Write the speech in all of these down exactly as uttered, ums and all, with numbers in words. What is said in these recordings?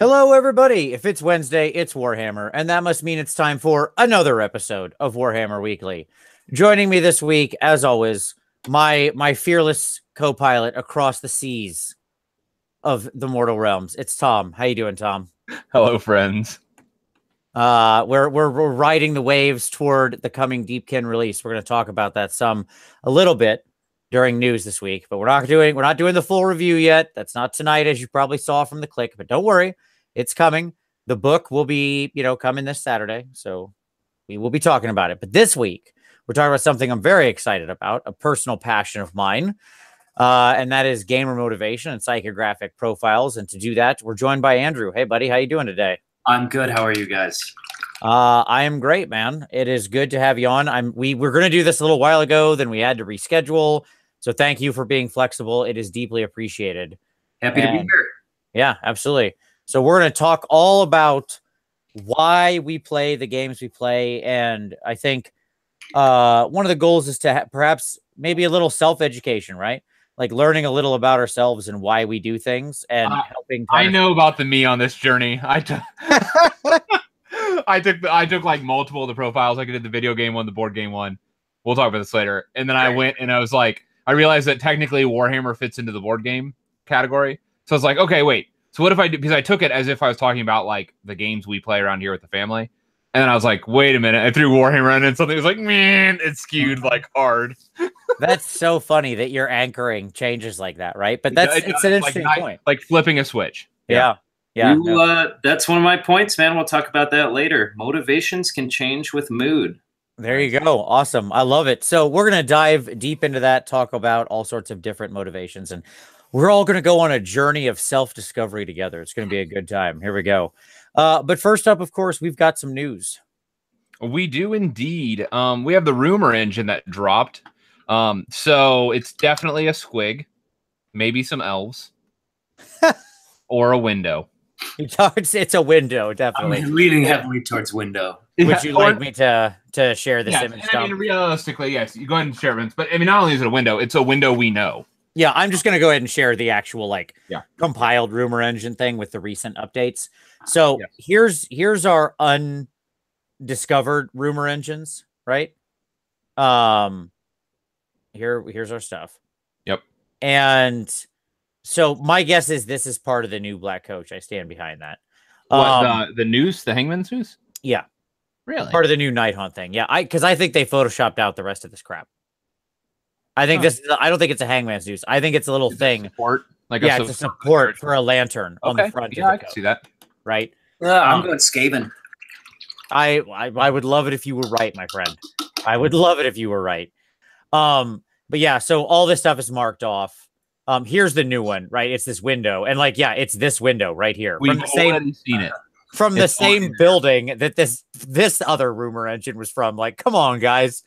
Hello, everybody. If it's Wednesday, it's Warhammer, and that must mean it's time for another episode of Warhammer Weekly. Joining me this week, as always, my my fearless co-pilot across the seas of the Mortal Realms. It's Tom. How you doing, Tom? Hello, friends. Uh, we're we're, we're riding the waves toward the coming Deepkin release. We're going to talk about that some a little bit during news this week, but we're not doing we're not doing the full review yet. That's not tonight, as you probably saw from the click. But don't worry. It's coming. The book will be, you know, coming this Saturday. So we will be talking about it. But this week, we're talking about something I'm very excited about, a personal passion of mine. Uh, and that is gamer motivation and psychographic profiles. And to do that, we're joined by Andrew. Hey, buddy. How you doing today? I'm good. How are you guys? Uh, I am great, man. It is good to have you on. I'm, we were going to do this a little while ago. Then we had to reschedule. So thank you for being flexible. It is deeply appreciated. Happy and, to be here. Yeah, absolutely. So we're going to talk all about why we play the games we play. And I think uh, one of the goals is to ha- perhaps maybe a little self-education, right? Like learning a little about ourselves and why we do things and uh, helping. I of- know about the me on this journey. I, t- I took I took like multiple of the profiles. Like I did the video game one, the board game one. We'll talk about this later. And then I went and I was like, I realized that technically Warhammer fits into the board game category. So I was like, okay, wait. So what if I do, because I took it as if I was talking about like the games we play around here with the family. And then I was like, wait a minute. I threw Warhammer in and something was like, man, it's skewed like hard. That's so funny that your anchoring changes like that. Right. But that's, yeah, it's an interesting like, point. I, like flipping a switch. Yeah. Yeah. yeah you, no. uh, that's one of my points, man. We'll talk about that later. Motivations can change with mood. There you go. Awesome. I love it. So we're going to dive deep into that, talk about all sorts of different motivations, and we're all going to go on a journey of self-discovery together. It's going to be a good time. Here we go. Uh, but first up, of course, we've got some news. We do indeed. Um, we have the rumor engine that dropped. Um, so it's definitely a squig, maybe some elves, or a window. It's a window, definitely. I'm leaning heavily towards window. Would yeah, you like or, me to, to share this yeah, image? I mean, realistically, yes. You go ahead and share it. But I mean, not only is it a window, it's a window we know. Yeah, I'm just going to go ahead and share the actual like yeah. compiled rumor engine thing with the recent updates. So yeah. here's here's our undiscovered rumor engines, right? Um, here here's our stuff. Yep. And so my guess is this is part of the new Black Coach. I stand behind that. What, um, the the noose, the Hangman's noose? Yeah, really part of the new Nighthaunt thing. Yeah, I because I think they photoshopped out the rest of this crap. I think oh. this. Is, I don't think it's a hangman's noose. I think it's a little it's thing. A support, like yeah, a it's a support for a lantern okay. on the front. Yeah, of the I can coat, see that. Right. Uh, I'm um, going Skaven. I, I I would love it if you were right, my friend. I would love it if you were right. Um, but yeah, so all this stuff is marked off. Um, here's the new one, right? It's this window, and like, yeah, it's this window right here. We've from the same, seen it from it's the same there. building that this this other rumor engine was from. Like, come on, guys.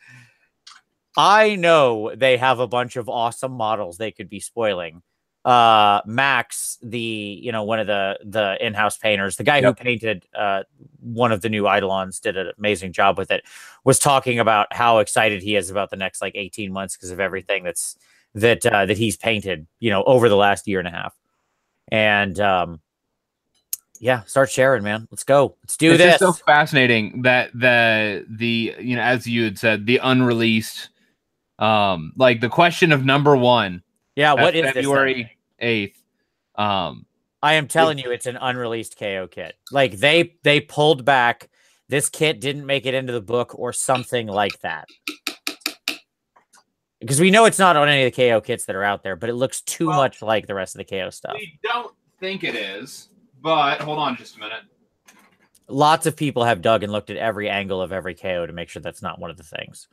I know they have a bunch of awesome models they could be spoiling. Uh, Max, the you know one of the the in-house painters, the guy yep. who painted uh, one of the new Eidolons, did an amazing job with it. Was talking about how excited he is about the next like eighteen months because of everything that's that uh, that he's painted, you know, over the last year and a half. And um, yeah, start sharing, man. Let's go. Let's do it's this. It's so fascinating that the the you know as you had said, the unreleased. Um, like the question of number one. Yeah, what is February eighth? Um, I am telling you, it's an unreleased K O kit. Like they they pulled back. This kit didn't make it into the book or something like that. Because we know it's not on any of the K O kits that are out there, but it looks too well, much like the rest of the K O stuff. We don't think it is, but hold on just a minute. Lots of people have dug and looked at every angle of every K O to make sure that's not one of the things.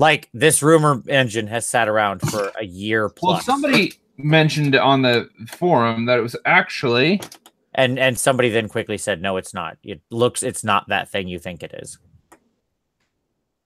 Like this rumor engine has sat around for a year plus. Well, somebody mentioned on the forum that it was actually, and and somebody then quickly said, "No, it's not. It looks, it's not that thing you think it is."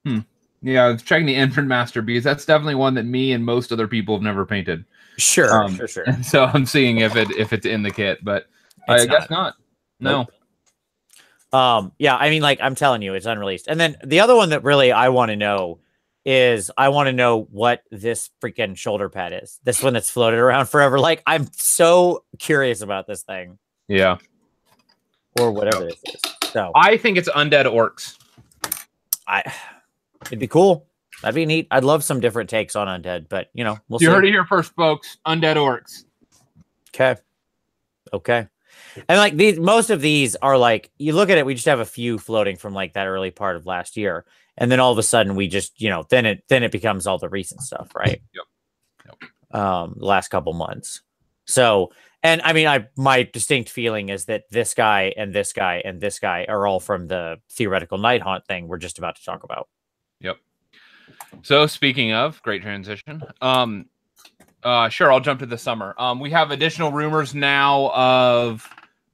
Hmm. Yeah, I was checking the Infant Master because that's definitely one that me and most other people have never painted. Sure, um, sure, sure. So I'm seeing if it if it's in the kit, but it's I not. guess not. No. Nope. Um. Yeah. I mean, like I'm telling you, it's unreleased. And then the other one that really I want to know. Is I want to know what this freaking shoulder pad is. This one that's floated around forever. Like, I'm so curious about this thing. Yeah. or whatever this is. So I think it's undead orcs. I it'd be cool. That'd be neat. I'd love some different takes on undead, but you know, we'll see. You heard it here first, folks. Undead orcs. Okay. Okay. And like these, most of these are like, you look at it, we just have a few floating from like that early part of last year. And then all of a sudden we just, you know, then it, then it becomes all the recent stuff, right? Yep. Yep. Um, the last couple months. So, and I mean, I, my distinct feeling is that this guy and this guy and this guy are all from the theoretical Nighthaunt thing we're just about to talk about. Yep. So speaking of, great transition. Um, Uh, sure, I'll jump to the summer. Um, we have additional rumors now of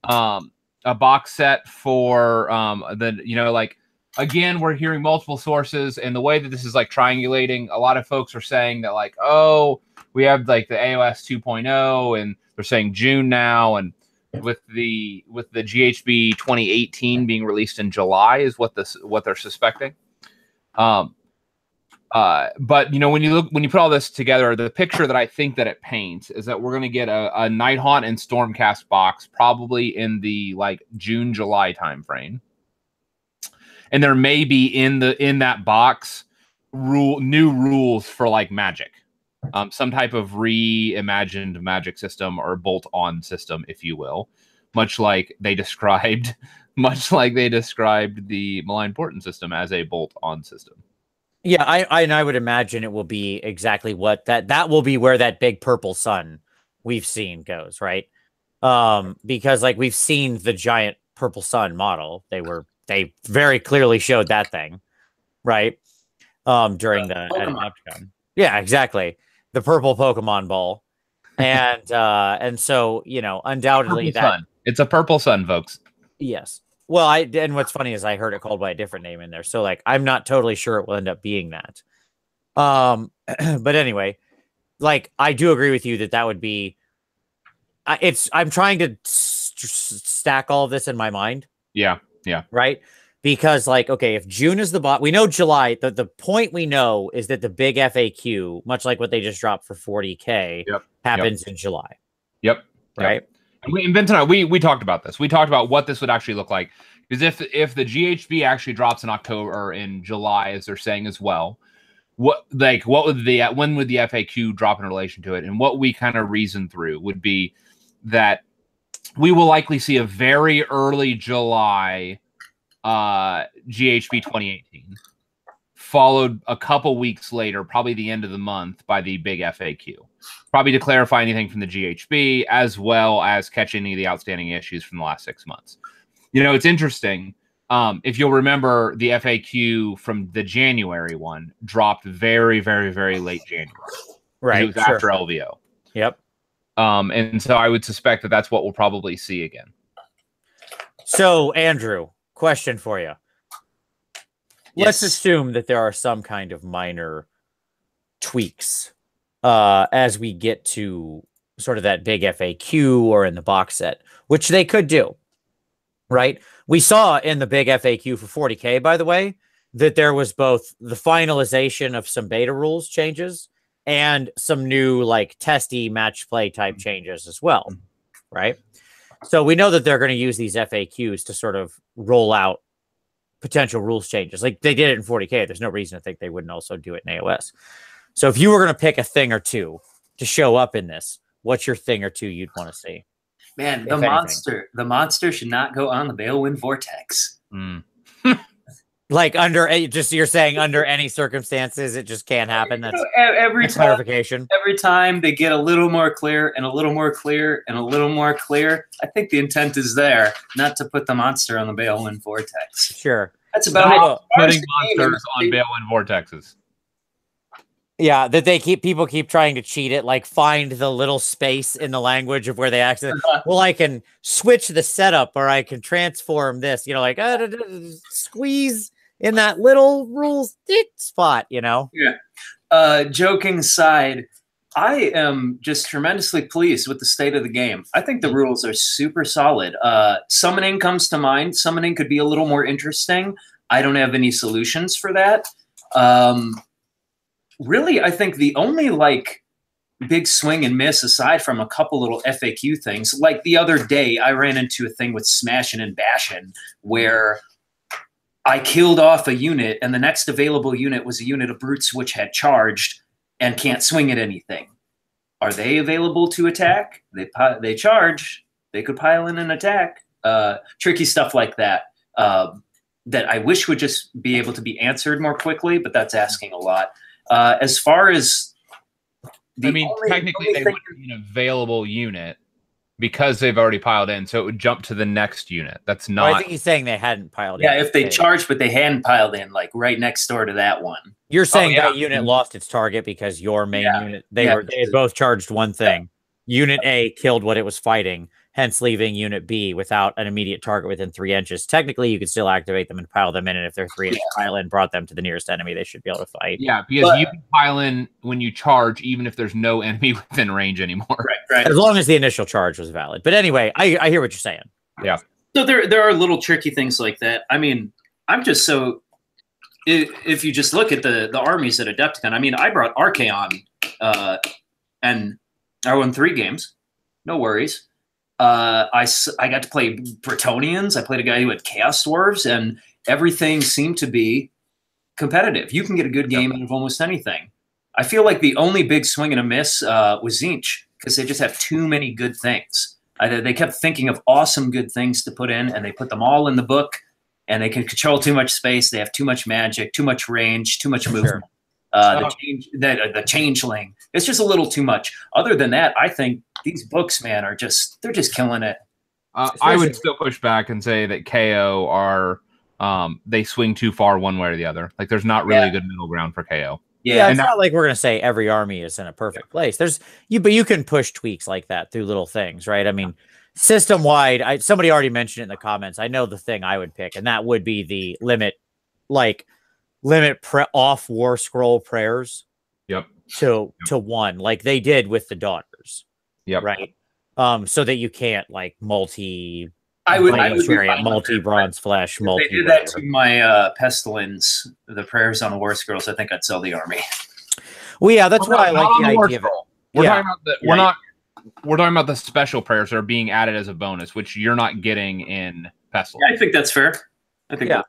um, a box set for um, the, you know, like, again, we're hearing multiple sources, and the way that this is, like, triangulating, a lot of folks are saying that, like, oh, we have, like, the A O S two point oh, and they're saying June now, and with the with the G H B twenty eighteen being released in July is what this what they're suspecting. Um Uh, but you know, when you look, when you put all this together, the picture that I think that it paints is that we're going to get a, a Nighthaunt and Stormcast box probably in the like June, July timeframe. And there may be in the, in that box rule, new rules for like Magic, um, some type of reimagined Magic system or bolt on system, if you will, much like they described, much like they described the Malign Portent system as a bolt on system. Yeah, I, I and I would imagine it will be exactly what that that will be where that big purple sun we've seen goes, right? Um, because like we've seen the giant purple sun model. They were they very clearly showed that thing, right? Um, during uh, the Adepticon. Yeah, exactly. The purple Pokemon ball. And uh and so, you know, undoubtedly that sun. It's a purple sun, folks. Yes. Well, I and what's funny is I heard it called by a different name in there. So like, I'm not totally sure it will end up being that. Um, but anyway, like I do agree with you that that would be, I, it's, I'm trying to st stack all of this in my mind. Yeah. Yeah. Right. Because like, okay, if June is the bot, we know July, the, the point we know is that the big F A Q, much like what they just dropped for forty K, yep, happens yep. in July. Yep. Right. Yep. And we, and Vincent, we we talked about this. We talked about what this would actually look like, because if if the G H B actually drops in October or in July, as they're saying as well, what like what would the when would the F A Q drop in relation to it? And what we kind of reasoned through would be that we will likely see a very early July uh, G H B twenty eighteen, followed a couple weeks later, probably the end of the month, by the big F A Q. Probably to clarify anything from the G H B, as well as catch any of the outstanding issues from the last six months. You know, it's interesting. Um, if you'll remember, the F A Q from the January one dropped very, very, very late January. Right. It was sure. after L V O. Yep. Um, and so I would suspect that that's what we'll probably see again. So, Andrew, question for you. Yes. Let's assume that there are some kind of minor tweaks uh as we get to sort of that big F A Q or in the box set, which they could do, right? We saw in the big F A Q for forty K, by the way, that there was both the finalization of some beta rules changes and some new like testy match play type changes as well, right? So we know that they're going to use these F A Qs to sort of roll out potential rules changes. Like they did it in forty K. There's no reason to think they wouldn't also do it in A O S. So if you were going to pick a thing or two to show up in this, what's your thing or two you'd want to see? Man, the anything? monster, the monster should not go on the Bale Wind Vortex. Mm. Like under, just you're saying under any circumstances, it just can't happen. That's every that's time, clarification. Every time they get a little more clear and a little more clear and a little more clear, I think the intent is there not to put the monster on the Bale Wind Vortex. Sure, that's about no, it. Putting monsters on Bale Wind Vortexes. Yeah, that they keep people keep trying to cheat it, like find the little space in the language of where they accident. Well, I can switch the setup, or I can transform this. You know, like uh, da, da, da, squeeze in that little rules spot. You know. Yeah. Uh, joking aside, I am just tremendously pleased with the state of the game. I think the rules are super solid. Uh, summoning comes to mind. Summoning could be a little more interesting. I don't have any solutions for that. Um, Really, I think the only like big swing and miss aside from a couple little F A Q things. Like the other day, I ran into a thing with Smashing and Bashing where I killed off a unit and the next available unit was a unit of brutes which had charged and can't swing at anything. Are they available to attack? They they charge. They could pile in an attack. Uh, tricky stuff like that uh, that I wish would just be able to be answered more quickly, but that's asking a lot. Uh, as far as the I mean, only, technically only they would be an available unit because they've already piled in, so it would jump to the next unit. That's not. Well, I think he's saying they hadn't piled yeah, in. Yeah, if they okay. charged, but they hadn't piled in, like right next door to that one. You're saying oh, yeah. that unit lost its target because your main yeah. unit they yeah. were they both charged one thing. Yeah. Unit A killed what it was fighting, hence leaving Unit B without an immediate target within three inches. Technically, you could still activate them and pile them in, and if they're three inches yeah. pile in, brought them to the nearest enemy, they should be able to fight. Yeah, because but, you can pile in when you charge, even if there's no enemy within range anymore. Right, right. As long as the initial charge was valid. But anyway, I, I hear what you're saying. Yeah. So there, there are little tricky things like that. I mean, I'm just so... If, if you just look at the, the armies at Adepticon, I mean, I brought Archaon, uh, and I won three games. No worries. Uh, I, I got to play Bretonians. I played a guy who had Chaos Dwarves, and everything seemed to be competitive. You can get a good game out of almost anything. I feel like the only big swing and a miss uh, was Zinch, because they just have too many good things. I, they kept thinking of awesome good things to put in, and they put them all in the book, and they can control too much space. They have too much magic, too much range, too much movement. Sure. Uh, the, change, the, the changeling. It's just a little too much. Other than that, I think these books, man, are just, they're just killing it. Uh, I would still push back and say that K O are, um, they swing too far one way or the other. Like there's not really yeah. a good middle ground for K O. Yeah, yeah it's and not like we're going to say every army is in a perfect yeah. place. There's you, but you can push tweaks like that through little things, right? I mean, system-wide, I, somebody already mentioned it in the comments. I know the thing I would pick, and that would be the limit, like, limit pre off war scroll prayers yep to yep. to one like they did with the Daughters yep right um so that you can't like multi I would, I would chariot, multi bronze flesh multi if they did that to my uh Pestilence the prayers on the war scrolls I think I'd sell the army well yeah that's we're why not, I like the, the idea of it. We're yeah. talking about the, we're right. not we're talking about the special prayers that are being added as a bonus which you're not getting in Pestilence yeah, I think that's fair I think yeah.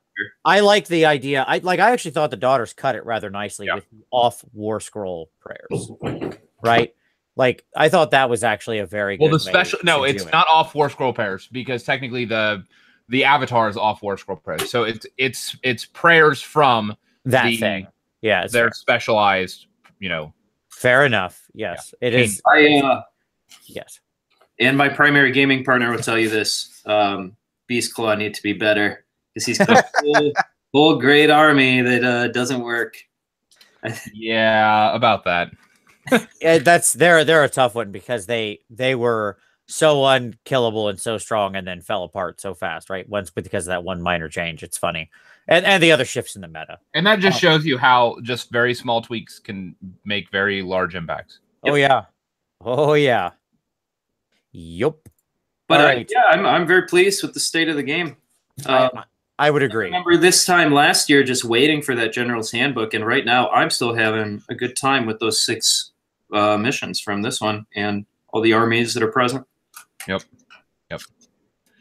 I like the idea. I like. I actually thought the Daughters cut it rather nicely yeah. with off war scroll prayers, right? Like I thought that was actually a very well. Good the special no, it's it. not off war scroll prayers because technically the the avatar is off war scroll prayers. So it's it's it's prayers from that the, thing. Yeah, it's they're fair. specialized. You know, fair enough. Yes, yeah. it is. I, uh, yes, and my primary gaming partner will tell you this: um, Beast Claw need to be better. Because he's got a whole, whole great army that uh, doesn't work. yeah, about that. yeah, that's they're they're a tough one because they they were so unkillable and so strong, and then fell apart so fast. Right, once because of that one minor change. It's funny, and and the other shifts in the meta. And that just shows you how just very small tweaks can make very large impacts. Yep. Oh yeah, oh yeah, yup. But right. uh, yeah, I'm I'm very pleased with the state of the game. Um, I, I would agree. I remember this time last year just waiting for that General's Handbook, and right now I'm still having a good time with those six uh, missions from this one and all the armies that are present. Yep. Yep.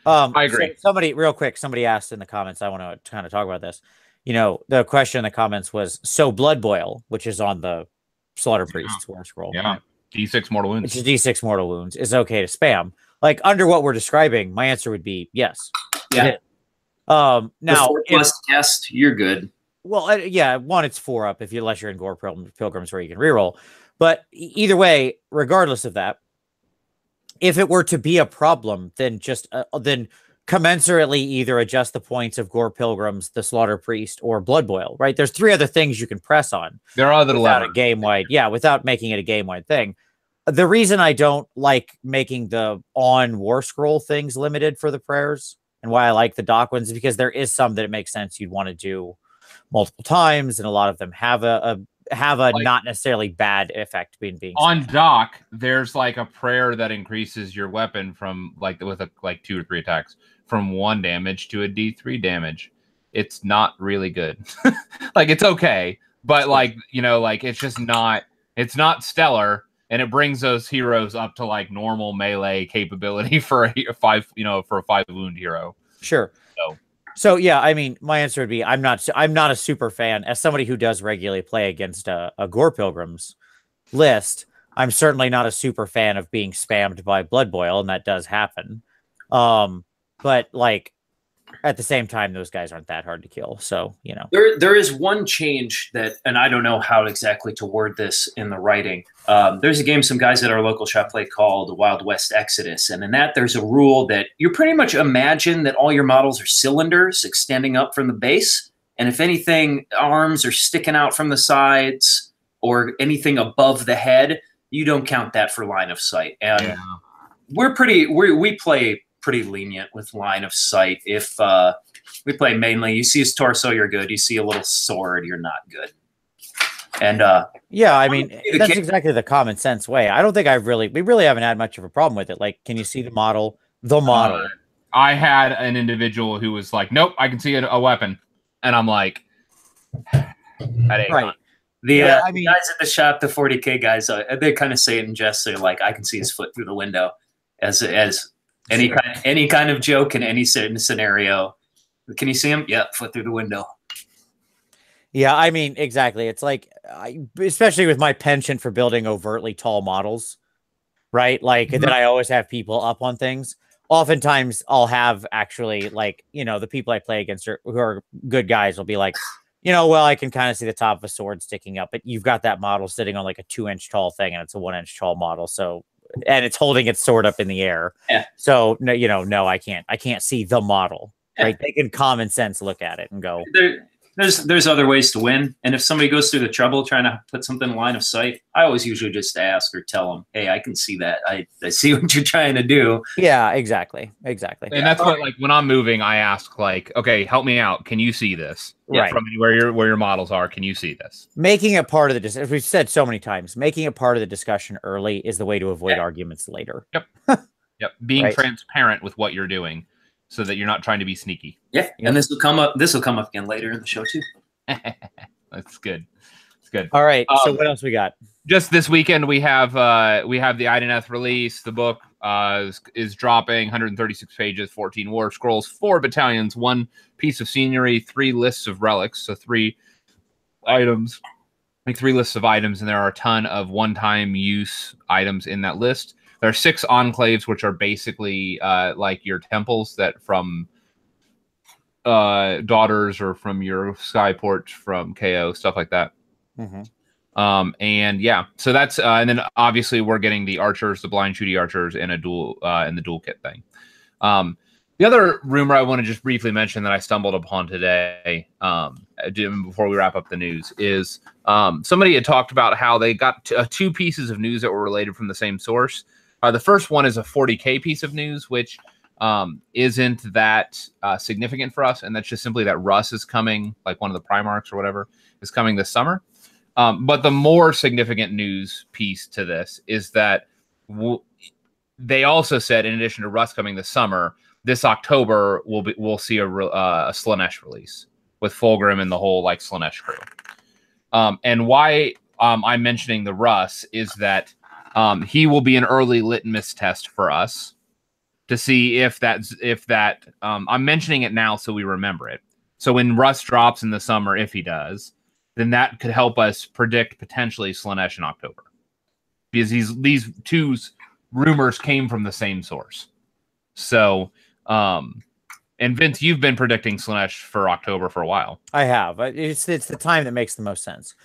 Um, I agree. So somebody, real quick, somebody asked in the comments, I want to kind of talk about this. You know, the question in the comments was, so Blood Boil, which is on the Slaughter Priest's yeah. War Scroll. Yeah. Right? D six Mortal Wounds. Which is D six Mortal Wounds. Is okay to spam. Like, under what we're describing, my answer would be yes. Yeah. Um, now, plus test, you're good. Well, uh, yeah, one, it's four up if you, unless you're in Gore Pilgrims where you can reroll. But either way, regardless of that, if it were to be a problem, then just uh, then commensurately either adjust the points of Gore Pilgrims, the Slaughter Priest, or Blood Boil. Right? There's three other things you can press on. There are other without a game wide, yeah, without making it a game wide thing. The reason I don't like making the on war scroll things limited for the prayers. And why I like the doc ones is because there is some that it makes sense you'd want to do multiple times, and a lot of them have a, a have a like, not necessarily bad effect being being on spent. Doc. There's like a prayer that increases your weapon from like with a, like two or three attacks from one damage to a D three damage. It's not really good. like it's okay, but like you know, like it's just not it's not stellar. and it brings those heroes up to like normal melee capability for a five, you know, for a five wound hero. Sure. So, so yeah, I mean, my answer would be I'm not, I'm not a super fan. As somebody who does regularly play against a, a Gore Pilgrims list, I'm certainly not a super fan of being spammed by Blood Boil, and that does happen. Um, but like, at the same time, those guys aren't that hard to kill. So, you know, there, there is one change that, and I don't know how exactly to word this in the writing. Um, there's a game some guys at our local shop play called Wild West Exodus. And in that, there's a rule that you pretty much imagine that all your models are cylinders extending up from the base. And if anything, arms are sticking out from the sides or anything above the head, you don't count that for line of sight. And yeah. we're pretty, we we play pretty lenient with line of sight. If uh, we play mainly, you see his torso, you're good. You see a little sword, you're not good. And uh, yeah, I mean, that's exactly the common sense way. I don't think I've really, we really haven't had much of a problem with it. Like, can you see the model? The model. Uh, I had an individual who was like, nope, I can see a, a weapon. And I'm like, that ain't right. The, yeah, uh, I mean, the guys at the shop, the forty K guys, uh, they kind of say it in jest. They're like, I can see his foot through the window as, as, Any kind, of, any kind of joke in any certain scenario. Can you see him? Yeah, foot through the window. Yeah, I mean, exactly. It's like, I, especially with my penchant for building overtly tall models, right? Like, mm-hmm. that I always have people up on things. Oftentimes, I'll have actually, like, you know, the people I play against are, who are good guys will be like, you know, well, I can kind of see the top of a sword sticking up, but you've got that model sitting on like a two-inch tall thing, and it's a one-inch tall model, so... and it's holding its sword up in the air. Yeah. So no, you know, no, I can't, I can't see the model, yeah. right? They can common sense look at it and go, there, there's, there's other ways to win. And if somebody goes through the trouble trying to put something in line of sight, I always usually just ask or tell them, hey, I can see that. I, I see what you're trying to do. Yeah, exactly. Exactly. And yeah. that's what, like, when I'm moving, I ask like, okay, help me out. Can you see this? Yeah, right. From where your, where your models are, can you see this? Making it part of the, as we've said so many times, making it part of the discussion early is the way to avoid yeah. arguments later. Yep. yep. Being right. transparent with what you're doing so that you're not trying to be sneaky. Yeah. Yep. And this will come up, this will come up again later in the show too. That's good. That's good. All right. Um, so what else we got? Just this weekend we have, uh, we have the Idoneth release. The book uh, is, is dropping one hundred thirty-six pages, fourteen war scrolls, four battalions, one piece of scenery, three lists of relics. So three items, I think three lists of items. And there are a ton of one-time use items in that list. There are six enclaves, which are basically uh, like your temples that from uh, Daughters or from your Skyports from K O, stuff like that. Mm-hmm. Um, and yeah, so that's, uh, and then obviously we're getting the archers, the blind shooty archers and a dual, uh, and the dual kit thing. Um, the other rumor I want to just briefly mention that I stumbled upon today, um, before we wrap up the news is, um, somebody had talked about how they got t uh, two pieces of news that were related from the same source. Uh, the first one is a forty K piece of news, which, um, isn't that, uh, significant for us. And that's just simply that Russ is coming, like one of the Primarchs or whatever is coming this summer. Um, but the more significant news piece to this is that w they also said, in addition to Rust coming this summer, this October we'll be, we'll see a, re uh, a Slanesh release with Fulgrim and the whole like Slanesh crew. Um, and why um, I'm mentioning the Russ is that um, he will be an early litmus test for us to see if that's if that um, I'm mentioning it now so we remember it. So when Rust drops in the summer, if he does, then that could help us predict potentially Slanesh in October, because these these two rumors came from the same source. So, um, and Vince, you've been predicting Slanesh for October for a while. I have. It's it's the time that makes the most sense.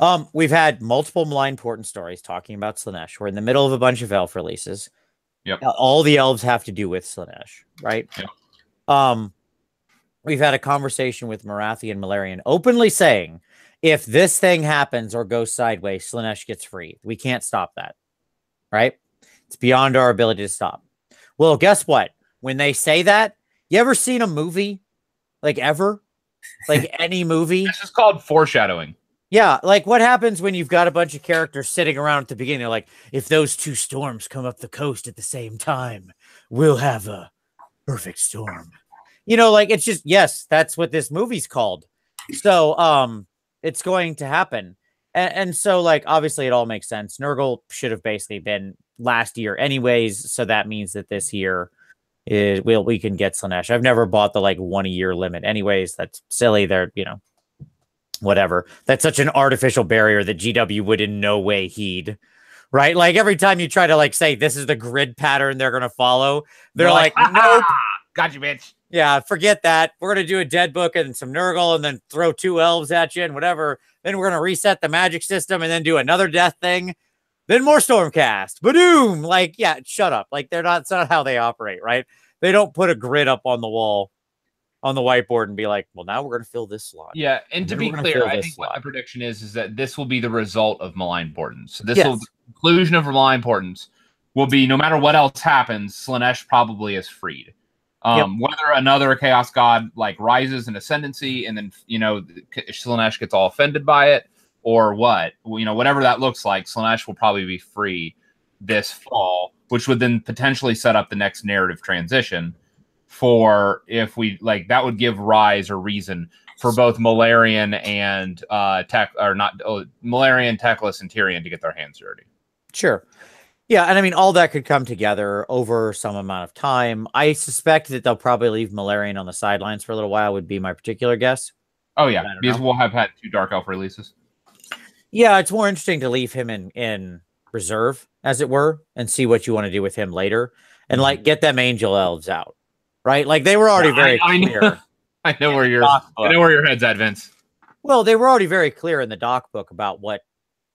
Um, we've had multiple Malign Portent stories talking about Slanesh. We're in the middle of a bunch of elf releases. Yep. All the elves have to do with Slanesh, right? Yep. Um, we've had a conversation with Marathi and Malarian openly saying, if this thing happens or goes sideways, Slanesh gets free. We can't stop that, right? It's beyond our ability to stop. Well, guess what? When they say that, you ever seen a movie? Like, ever? Like, any movie? This is called foreshadowing. Yeah, like, what happens when you've got a bunch of characters sitting around at the beginning? They're like, if those two storms come up the coast at the same time, we'll have a perfect storm. You know, like, it's just, yes, that's what this movie's called. So, um... it's going to happen. And, and so, like, obviously it all makes sense. Nurgle should have basically been last year anyways, so that means that this year is, we'll, we can get Slaanesh. I've never bought the, like, one-a-year limit anyways. That's silly. They're, you know, whatever. That's such an artificial barrier that G W would in no way heed. Right? Like, every time you try to, like, say this is the grid pattern they're going to follow, they're, they're like, like nope. Got you, bitch. Yeah, forget that. We're going to do a dead book and some Nurgle and then throw two elves at you and whatever. Then we're going to reset the magic system and then do another death thing. Then more Stormcast. Ba-doom! Like, yeah, shut up. Like, they're not, it's not how they operate, right? They don't put a grid up on the wall, on the whiteboard and be like, well, now we're going to fill this slot. Yeah, and, and to be clear, I think slot. What my prediction is, is that this will be the result of Malign Portent. So this yes. will, the conclusion of Malign Portent will be, no matter what else happens, Slaanesh probably is freed. Um, yep. Whether another Chaos God, like, rises in ascendancy and then, you know, Slaanesh gets all offended by it, or what, you know, whatever that looks like, Slaanesh will probably be free this fall, which would then potentially set up the next narrative transition for, if we, like, that would give rise or reason for both Malarian and, uh, Tech, or not, oh, Malarian, Teclis, and Tyrion to get their hands dirty. Sure. Yeah, and I mean, all that could come together over some amount of time. I suspect that they'll probably leave Malarian on the sidelines for a little while, would be my particular guess. Oh, yeah, because know. we'll have had two Dark Elf releases. Yeah, it's more interesting to leave him in, in reserve, as it were, and see what you want to do with him later. And, like, get them Angel Elves out, right? Like, they were already yeah, very I, I clear. Know, I, know where you're, I know where your head's at, Vince. Well, they were already very clear in the doc book about what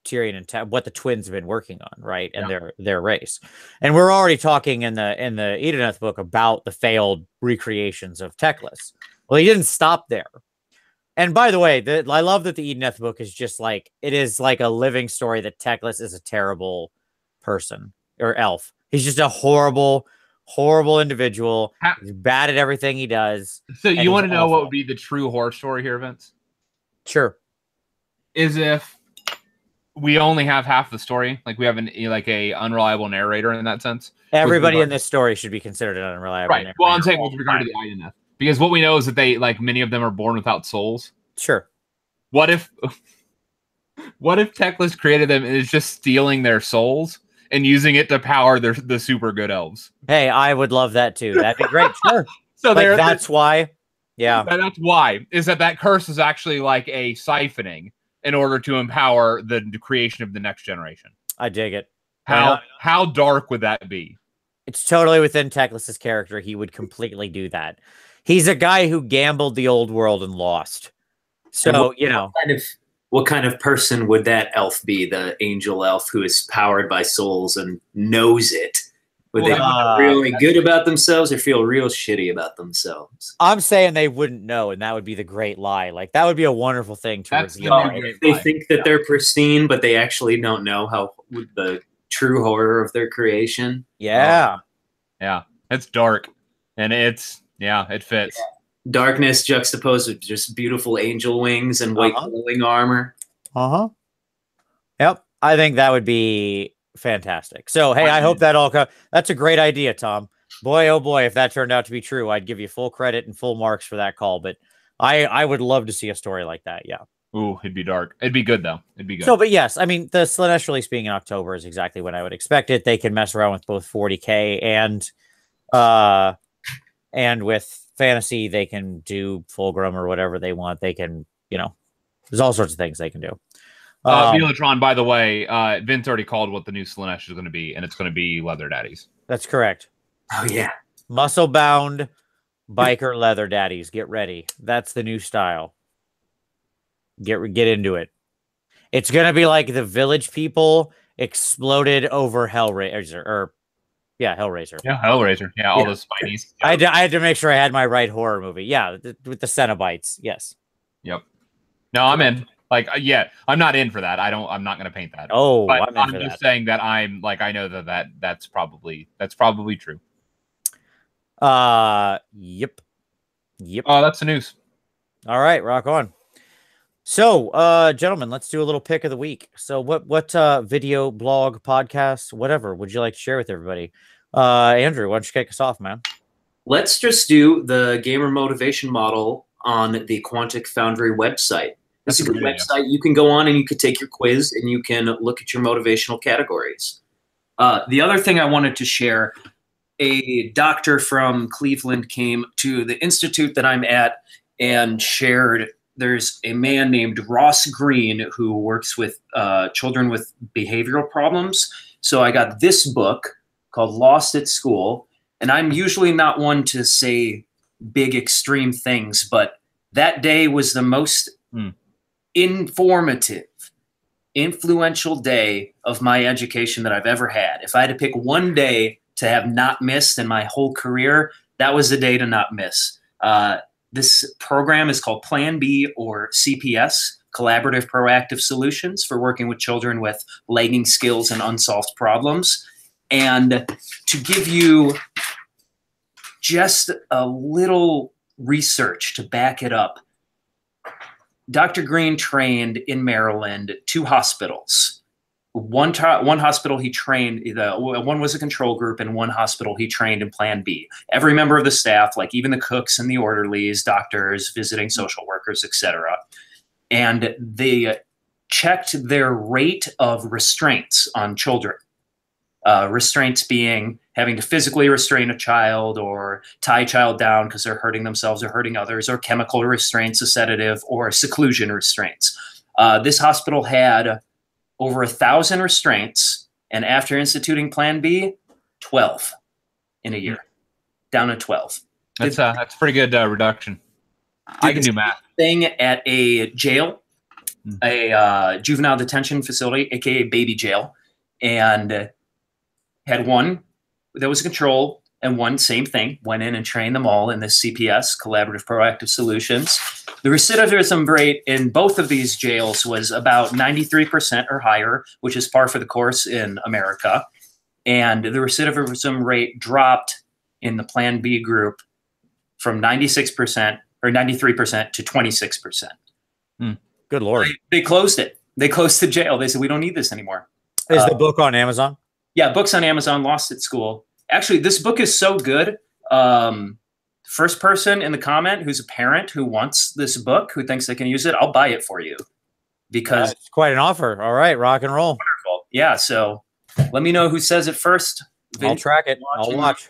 Tyrion and T what the twins have been working on, right? And yeah. their their race, and we're already talking in the in the Idoneth book about the failed recreations of Teclis. Well, he didn't stop there. And by the way, the, I love that the Idoneth book is just like, it is like a living story that Teclis is a terrible person or elf. He's just a horrible, horrible individual. How he's bad at everything he does. So you want to know awful. What would be the true horror story here, Vince? Sure. Is if we only have half the story. Like, we have an like a unreliable narrator in that sense. Everybody in this story should be considered an unreliable right. narrator. Well, I'm saying with regard to the Idoneth. Because what we know is that they, like, many of them are born without souls. Sure. What if what if Teclis created them and is just stealing their souls and using it to power their the super good elves? Hey, I would love that too. That'd be great. Sure. So like, there, that's why. Yeah. That's why. Is that that curse is actually like a siphoning in order to empower the creation of the next generation. I dig it. How how dark would that be? It's totally within Teclis's character. He would completely do that. He's a guy who gambled the old world and lost. So, and what, you know. What kind, of, what kind of person would that elf be, the angel elf who is powered by souls and knows it? Would well, they uh, feel really good about themselves or feel real shitty about themselves? I'm saying they wouldn't know, and that would be the great lie. Like, that would be a wonderful thing to that's reveal. The right? They lie. Think that yeah. they're pristine, but they actually don't know how the true horror of their creation. Yeah. Um, yeah. It's dark. And it's, yeah, it fits. Yeah. Darkness juxtaposed with just beautiful angel wings and white uh-huh. glowing armor. Uh-huh. Yep. I think that would be fantastic. So, hey, I hope that all comes. That's a great idea, Tom. Boy, oh boy, if that turned out to be true, I'd give you full credit and full marks for that call. But I, I would love to see a story like that. Yeah. Ooh, it'd be dark. It'd be good, though. It'd be good. So, but yes, I mean, the Slaanesh release being in October is exactly what I would expect it. They can mess around with both forty K and, uh, and with fantasy. They can do Fulgrim or whatever they want. They can, you know, there's all sorts of things they can do. Uh, Velotron, um, by the way, uh, Vince already called what the new Slaanesh is going to be, and it's going to be Leather Daddies. That's correct. Oh, yeah. Muscle-bound biker Leather Daddies. Get ready. That's the new style. Get, get into it. It's going to be like the Village People exploded over Hellraiser. Or, yeah, Hellraiser. Yeah, Hellraiser. Yeah, all yeah. those Spideys. Yeah. I, had to, I had to make sure I had my right horror movie. Yeah, th with the Cenobites. Yes. Yep. No, I'm in. Like, yeah, I'm not in for that. I don't, I'm not going to paint that. Oh, but I'm, I'm just that. saying that I'm like, I know that, that that's probably, that's probably true. Uh, yep. Yep. Oh, that's the news. All right. Rock on. So, uh, gentlemen, let's do a little pick of the week. So what, what, uh, video, blog, podcast, whatever would you like to share with everybody? Uh, Andrew, why don't you kick us off, man? Let's just do the gamer motivation model on the Quantic Foundry website. This is a good website. You can go on and you can take your quiz and you can look at your motivational categories. Uh, the other thing I wanted to share, a doctor from Cleveland came to the institute that I'm at and shared, there's a man named Ross Green who works with uh, children with behavioral problems. So I got this book called Lost at School. And I'm usually not one to say big extreme things, but that day was the most mm. informative, influential day of my education that I've ever had. If I had to pick one day to have not missed in my whole career, that was the day to not miss. Uh, this program is called Plan B, or C P S, Collaborative Proactive Solutions for Working with Children with Lagging Skills and Unsolved Problems. And to give you just a little research to back it up, Doctor Green trained in Maryland two hospitals. One, one hospital he trained, the, one was a control group, and one hospital he trained in Plan B. Every member of the staff, like even the cooks and the orderlies, doctors, visiting social workers, et cetera. And they checked their rate of restraints on children. Uh, restraints being having to physically restrain a child or tie a child down because they're hurting themselves or hurting others, or chemical restraints, a sedative, or seclusion restraints. Uh, this hospital had over a thousand restraints, and after instituting Plan B, twelve in a year, mm-hmm. down to twelve. That's a, that's a pretty good uh, reduction. I can do math. Thing at a jail, mm-hmm. a uh, juvenile detention facility, aka baby jail, and had one that was a control and one same thing, went in and trained them all in this C P S, Collaborative Proactive Solutions. The recidivism rate in both of these jails was about ninety-three percent or higher, which is par for the course in America. And the recidivism rate dropped in the Plan B group from ninety-six percent or ninety-three percent to twenty-six percent. Mm, good Lord. They, they closed it. They closed the jail. They said, we don't need this anymore. Is uh, the book on Amazon? Yeah, books on Amazon, Lost at School. Actually, this book is so good. Um, first person in the comment who's a parent who wants this book, who thinks they can use it, I'll buy it for you. Because uh, it's quite an offer. All right, rock and roll. Wonderful. Yeah, so let me know who says it first. I'll track it. I'll watch.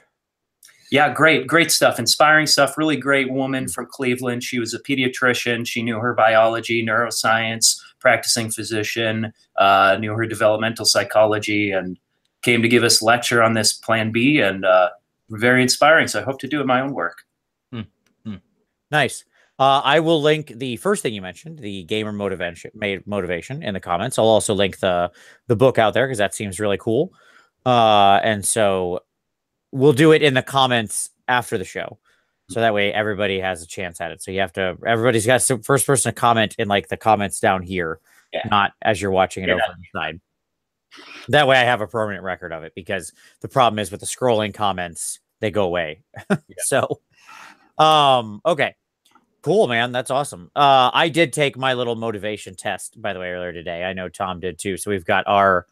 Yeah, great, great stuff. Inspiring stuff. Really great woman from Cleveland. She was a pediatrician. She knew her biology, neuroscience, practicing physician, uh, knew her developmental psychology, and came to give us a lecture on this Plan B, and uh, very inspiring. So I hope to do it in my own work. Hmm. Hmm. Nice. Uh, I will link the first thing you mentioned, the gamer motivation, motivation in the comments. I'll also link the the book out there because that seems really cool. Uh, and so we'll do it in the comments after the show, so that way everybody has a chance at it. So you have to, everybody's got some first person to comment in like the comments down here, yeah. not as you're watching it yeah. over on the side. That way I have a permanent record of it, because the problem is with the scrolling comments, they go away. yeah. So, um, okay, cool, man. That's awesome. Uh, I did take my little motivation test, by the way, earlier today. I know Tom did too. So we've got our,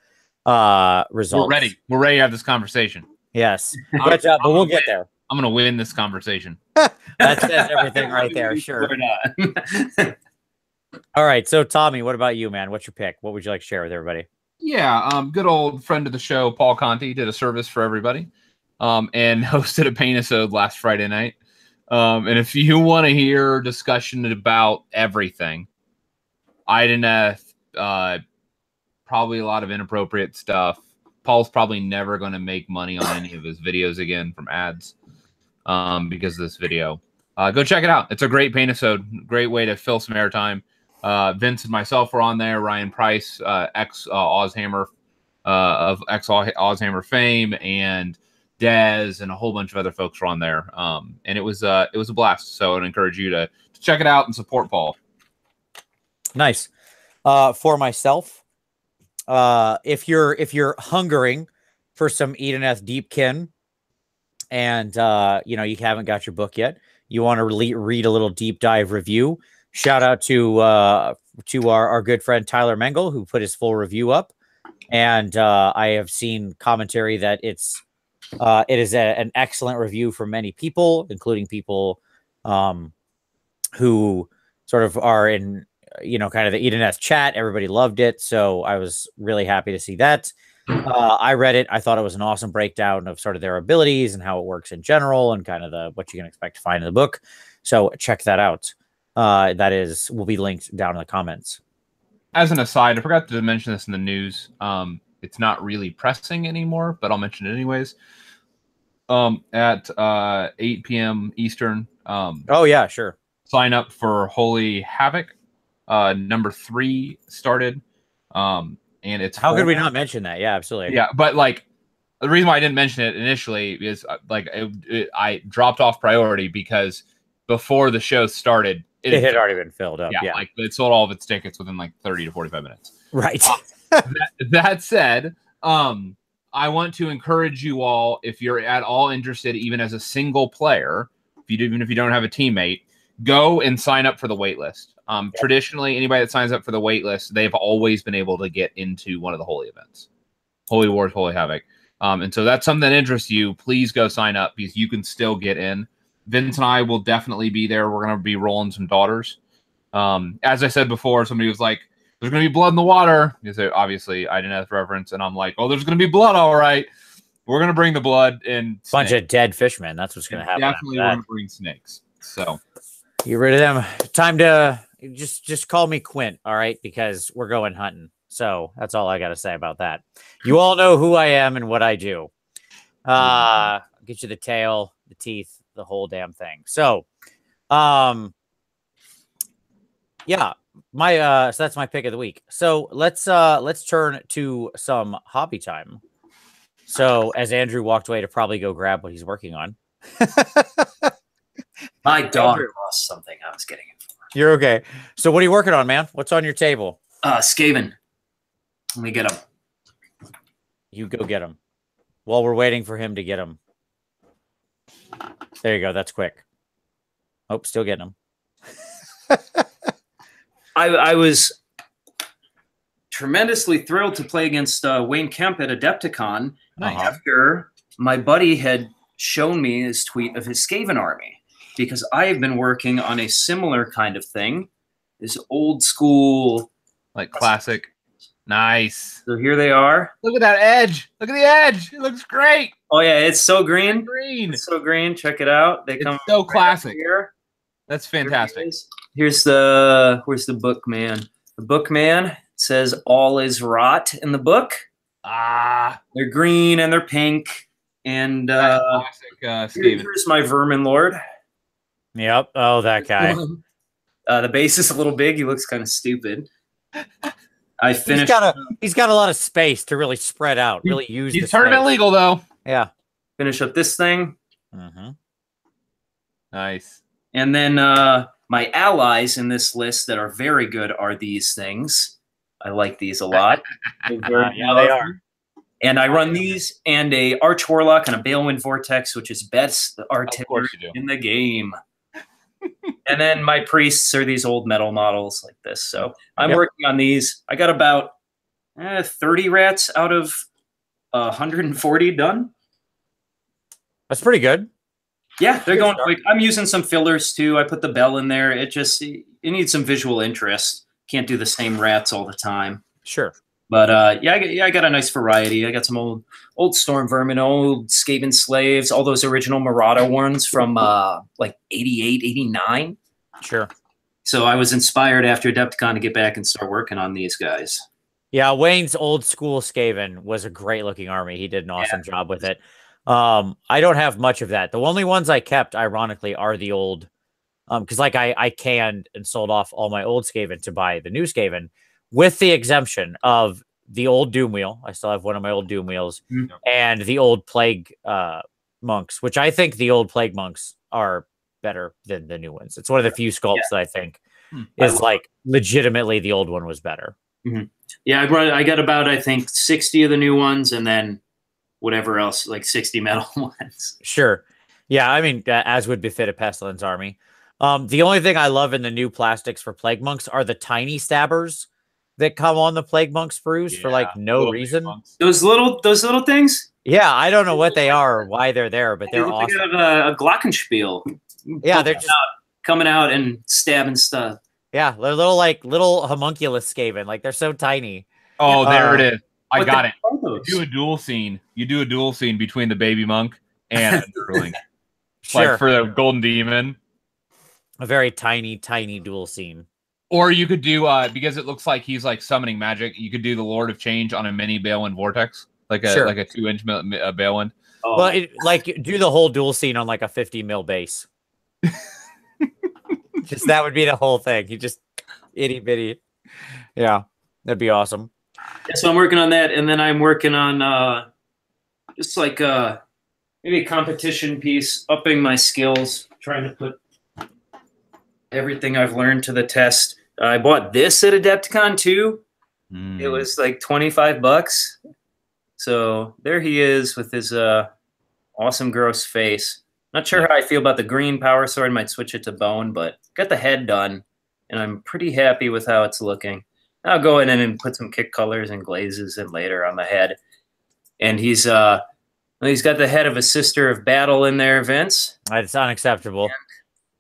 uh, results. We're ready. We're ready to have this conversation. Yes. but, uh, but we'll get there. I'm going to win this conversation. that says everything right there. Sure. All right. So Tommy, what about you, man? What's your pick? What would you like to share with everybody? Yeah, um, good old friend of the show, Paul Conti, did a service for everybody um, and hosted a paintisode last Friday night. Um, and if you want to hear discussion about everything, Idoneth, uh, probably a lot of inappropriate stuff. Paul's probably never going to make money on any of his videos again from ads um, because of this video. Uh, go check it out. It's a great paintisode, great way to fill some airtime. Uh, Vince and myself were on there. Ryan Price, uh, ex uh, Ozhammer uh, of ex Ozhammer fame, and Dez and a whole bunch of other folks were on there. Um, and it was uh, it was a blast. So I'd encourage you to, to check it out and support Paul. Nice. Uh, for myself, uh, if you're if you're hungering for some Idoneth Deepkin, and uh, you know you haven't got your book yet, you want to re read a little deep dive review. Shout out to uh, to our, our good friend Tyler Mengel, who put his full review up, and uh, I have seen commentary that it's uh, it is a, an excellent review for many people, including people um, who sort of are in you know, kind of the Idoneth chat. Everybody loved it. So I was really happy to see that. Uh, I read it. I thought it was an awesome breakdown of sort of their abilities and how it works in general and kind of the what you can expect to find in the book. So check that out. Uh, that is will be linked down in the comments. As an aside, I forgot to mention this in the news. Um, it's not really pressing anymore, but I'll mention it anyways. Um, at uh, eight p m Eastern. Um, oh, yeah, sure. Sign up for Holy Havoc. Uh, number three started. Um, and it's how could we not mention that? Yeah, absolutely. Yeah, but like the reason why I didn't mention it initially is like it, it, I dropped off priority because before the show started, it, it had already been filled up. Yeah, yeah, like it sold all of its tickets within like thirty to forty-five minutes. Right. uh, that, that said, um, I want to encourage you all, if you're at all interested, even as a single player, if you do, even if you don't have a teammate, go and sign up for the wait list. Um, yeah. Traditionally, anybody that signs up for the wait list, they've always been able to get into one of the holy events, Holy Wars, Holy Havoc. Um, and so that's something that interests you. Please go sign up because you can still get in. Vince and I will definitely be there. We're going to be rolling some Daughters. Um, as I said before, somebody was like, there's going to be blood in the water. You say, obviously, I didn't have the reference. And I'm like, oh, there's going to be blood. All right. We're going to bring the blood and snakes. Bunch of dead fishmen. That's what's going to happen. Definitely want to bring snakes. So get rid of them. Time to just just call me Quint, all right? Because we're going hunting. So that's all I got to say about that. You all know who I am and what I do. Uh, get you the tail, the teeth, the whole damn thing. So, um, yeah, my uh, so that's my pick of the week. So let's uh, let's turn to some hobby time. So as Andrew walked away to probably go grab what he's working on. My daughter lost something I was getting it for. You're okay. So what are you working on, man? What's on your table? Uh, Skaven. Let me get him. You go get him. While we're waiting for him to get him. There you go. That's quick. Oh, still getting him. I, I was tremendously thrilled to play against uh, Wayne Kemp at Adepticon. Nice. After my buddy had shown me his tweet of his Skaven army. Because I have been working on a similar kind of thing, this old school, like classic. Nice. So here they are. Look at that edge. Look at the edge. It looks great. Oh yeah, it's so green. It's green. It's so green. Check it out. They it's come so right classic. Here. That's fantastic. Here Here's the where's the book man. The book man says all is rot in the book. Ah, they're green and they're pink. And uh, classic, uh, here, here's my Vermin Lord. Yep. Oh, that guy. Uh, the base is a little big. He looks kind of stupid. I finished. He's got, a, he's got a lot of space to really spread out. Really he, use. He's turned illegal though. Yeah. Finish up this thing. Mm-hmm. Nice. And then uh, my allies in this list that are very good are these things. I like these a lot. Yeah, yeah, they are. And I run these and a Arch Warlock and a Bale Wind Vortex, which is best artillery in the game. And then my priests are these old metal models like this. So I'm yep. working on these. I got about eh, thirty rats out of uh, one hundred forty done. That's pretty good. Yeah, they're going quick. I'm using some fillers too. I put the bell in there. It just it needs some visual interest. Can't do the same rats all the time. Sure. But uh, yeah, I, yeah, I got a nice variety. I got some old old Storm Vermin, old Skaven Slaves, all those original Marauder ones from uh, like eighty-eight, eighty-nine. Sure. So I was inspired after Adepticon to get back and start working on these guys. Yeah, Wayne's old school Skaven was a great looking army. He did an awesome yeah. job with it. Um, I don't have much of that. The only ones I kept, ironically, are the old, because um, like I, I canned and sold off all my old Skaven to buy the new Skaven. With the exemption of the old Doom Wheel, I still have one of my old Doom Wheels, mm-hmm. and the old Plague uh, Monks, which I think the old Plague Monks are better than the new ones. It's one of the few sculpts yeah. that I think mm-hmm. is I love like it. Legitimately the old one was better. Mm-hmm. Yeah, I, brought, I got about, I think, sixty of the new ones and then whatever else, like sixty metal ones. Sure. Yeah, I mean, uh, as would befit a Pestilence army. Um, the only thing I love in the new plastics for Plague Monks are the tiny stabbers that come on the Plague Monk sprues yeah, for like no reason. Those little, those little things. Yeah, I don't know what they are or why they're there, but they're they awesome. They have a, a glockenspiel. Yeah, they're just out, coming out and stabbing stuff. Yeah, they're little like little homunculus Skaven. Like they're so tiny. Oh, uh, there it is. I got it. You do a duel scene. You do a duel scene between the baby monk and a Durling. Sure. Like for the Golden Demon. A very tiny, tiny duel scene. Or you could do, uh, because it looks like he's like summoning magic, you could do the Lord of Change on a mini Bale Wind Vortex. Like a sure. like a two-inch uh, Bale Wind. Oh. Well, it, like do the whole duel scene on like a fifty mil base. Just that would be the whole thing. You just itty bitty. Yeah, that'd be awesome. Yeah, so I'm working on that, and then I'm working on uh, just like uh, maybe a competition piece, upping my skills, trying to put everything I've learned to the test. Uh, I bought this at Adepticon too. Mm. It was like twenty-five bucks. So there he is with his uh, awesome gross face. Not sure how I feel about the green power sword. Might switch it to bone, but got the head done, and I'm pretty happy with how it's looking. I'll go in and put some kick colors and glazes in later on the head. And he's uh, he's got the head of a sister of battle in there, Vince. It's unacceptable. And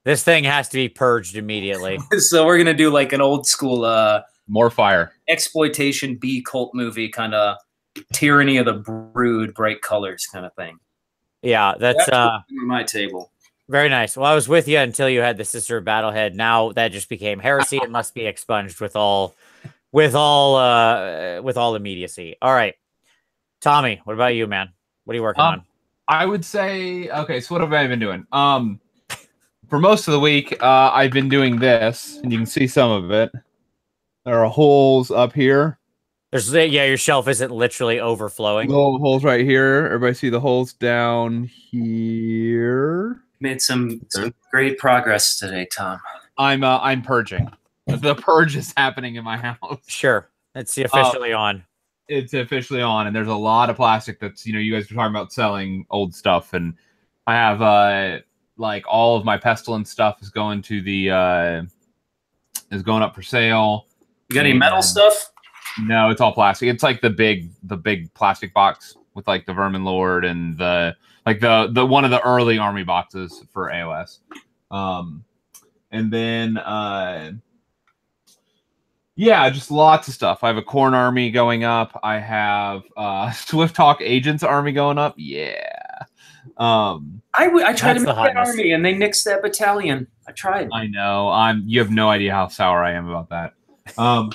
this thing has to be purged immediately. So we're gonna do like an old school uh, more fire exploitation B cult movie kind of tyranny of the brood, bright colors kind of thing. Yeah, that's, that's uh, my table. Very nice. Well, I was with you until you had the Sister of Battlehead. Now that just became heresy. It must be expunged with all, with all, uh, with all immediacy. All right, Tommy, what about you, man? What are you working um, on? I would say, okay, so what have I been doing? Um, for most of the week, uh, I've been doing this, and you can see some of it. There are holes up here. There's, yeah, your shelf isn't literally overflowing. Little holes right here. Everybody see the holes down here. Made some, some great progress today, Tom. I'm uh, I'm purging. The purge is happening in my house. Sure, it's officially uh, on. It's officially on, and there's a lot of plastic that's, you know, you guys were talking about selling old stuff, and I have uh like all of my Pestilence stuff is going to the uh, is going up for sale. You got any metal and, stuff? No, it's all plastic. It's like the big, the big plastic box with like the Vermin Lord and the like the the one of the early army boxes for A O S. Um, and then uh, yeah, just lots of stuff. I have a Corn army going up. I have uh, Swift Hawk Agents army going up. Yeah. Um, I w I tried to make an army and they nixed that battalion. I tried. I know. I'm. You have no idea how sour I am about that. Um.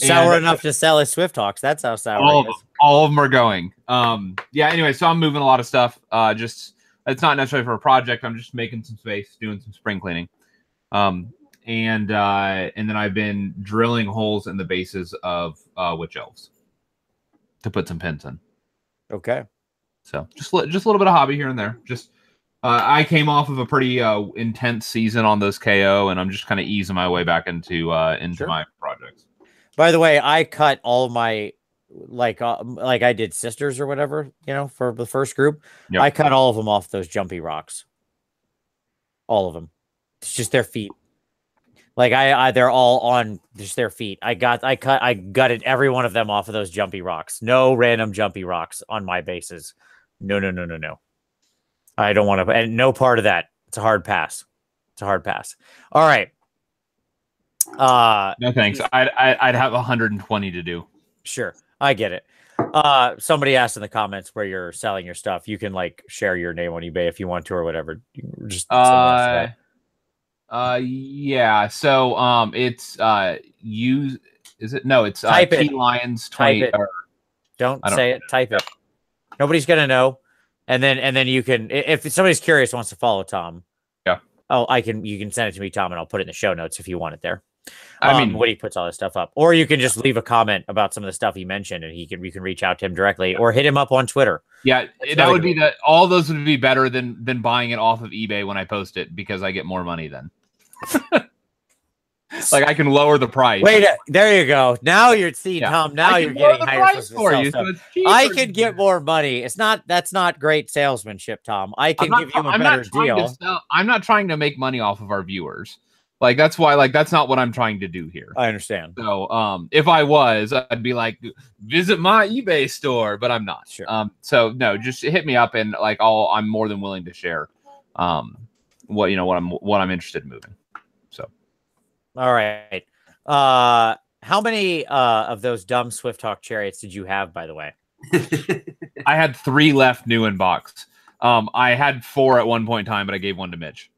Sour and, enough to sell as Swift Hawks. That's how sour all, it is. All of them are going. Um, yeah, anyway, so I'm moving a lot of stuff. Uh, just it's not necessarily for a project. I'm just making some space, doing some spring cleaning. Um, and uh, and then I've been drilling holes in the bases of uh, witch elves to put some pins in. Okay. So just, just a little bit of hobby here and there. Just uh, I came off of a pretty uh, intense season on those K O, and I'm just kind of easing my way back into, uh, into sure. my projects. By the way, I cut all my, like, uh, like I did sisters or whatever, you know, for the first group. Yep. I cut all of them off those jumpy rocks. All of them. It's just their feet. Like I, I, they're all on just their feet. I got, I cut, I gutted every one of them off of those jumpy rocks. No random jumpy rocks on my bases. No, no, no, no, no. I don't want to, and no part of that. It's a hard pass. It's a hard pass. All right. Uh, no thanks. I'd, I'd have one hundred twenty to do. Sure, I get it. Uh, somebody asked in the comments where you're selling your stuff. You can like share your name on eBay if you want to or whatever. Just uh, uh, yeah. So um, it's uh, you is it? No, it's type uh, it. T Lions twenty. Type it. Or, don't, don't say know. it. Type it. Nobody's gonna know. And then and then you can, if somebody's curious, wants to follow Tom. Yeah. Oh, I can. You can send it to me, Tom, and I'll put it in the show notes if you want it there. I um, mean, Woody puts all this stuff up, or you can just leave a comment about some of the stuff he mentioned, and he can you can reach out to him directly, or hit him up on Twitter. Yeah, That's that really would be that. All those would be better than than buying it off of eBay when I post it, because I get more money then. Like I can lower the price. Wait, uh, there you go. Now you're see, yeah. Tom. Now you're getting higher price for you. So I could get more money. It's not. That's not great salesmanship, Tom. I can not, give you a I'm better deal. Sell, I'm not trying to make money off of our viewers. Like, that's why, like, that's not what I'm trying to do here. I understand. So, um, if I was, I'd be like, visit my eBay store, but I'm not. Sure. Um, so no, just hit me up and like, I'll, I'm more than willing to share, um, what, you know, what I'm, what I'm interested in moving. So All right. Uh, how many uh, of those dumb Swift Hawk chariots did you have, by the way? I had three left new in box. Um, I had four at one point in time, but I gave one to Mitch.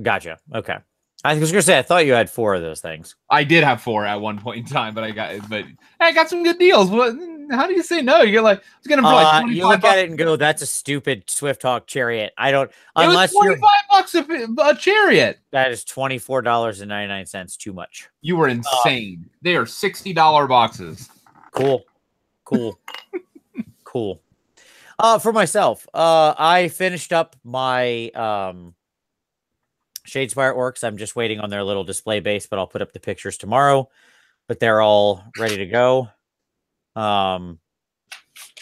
Gotcha. Okay. I was going to say, I thought you had four of those things. I did have four at one point in time, but I got, but I got some good deals. What? How do you say no? You're like, I was going to like uh, you look bucks. At it and go, "That's a stupid Swift Hawk chariot." I don't. It unless was twenty-five bucks a, a chariot. That is twenty-four dollars and ninety-nine cents. Too much. You were insane. Uh, they are sixty-dollar boxes. Cool, cool, cool. Uh, for myself, uh, I finished up my um. Shadespire Orcs. I'm just waiting on their little display base, but I'll put up the pictures tomorrow. But they're all ready to go. Um,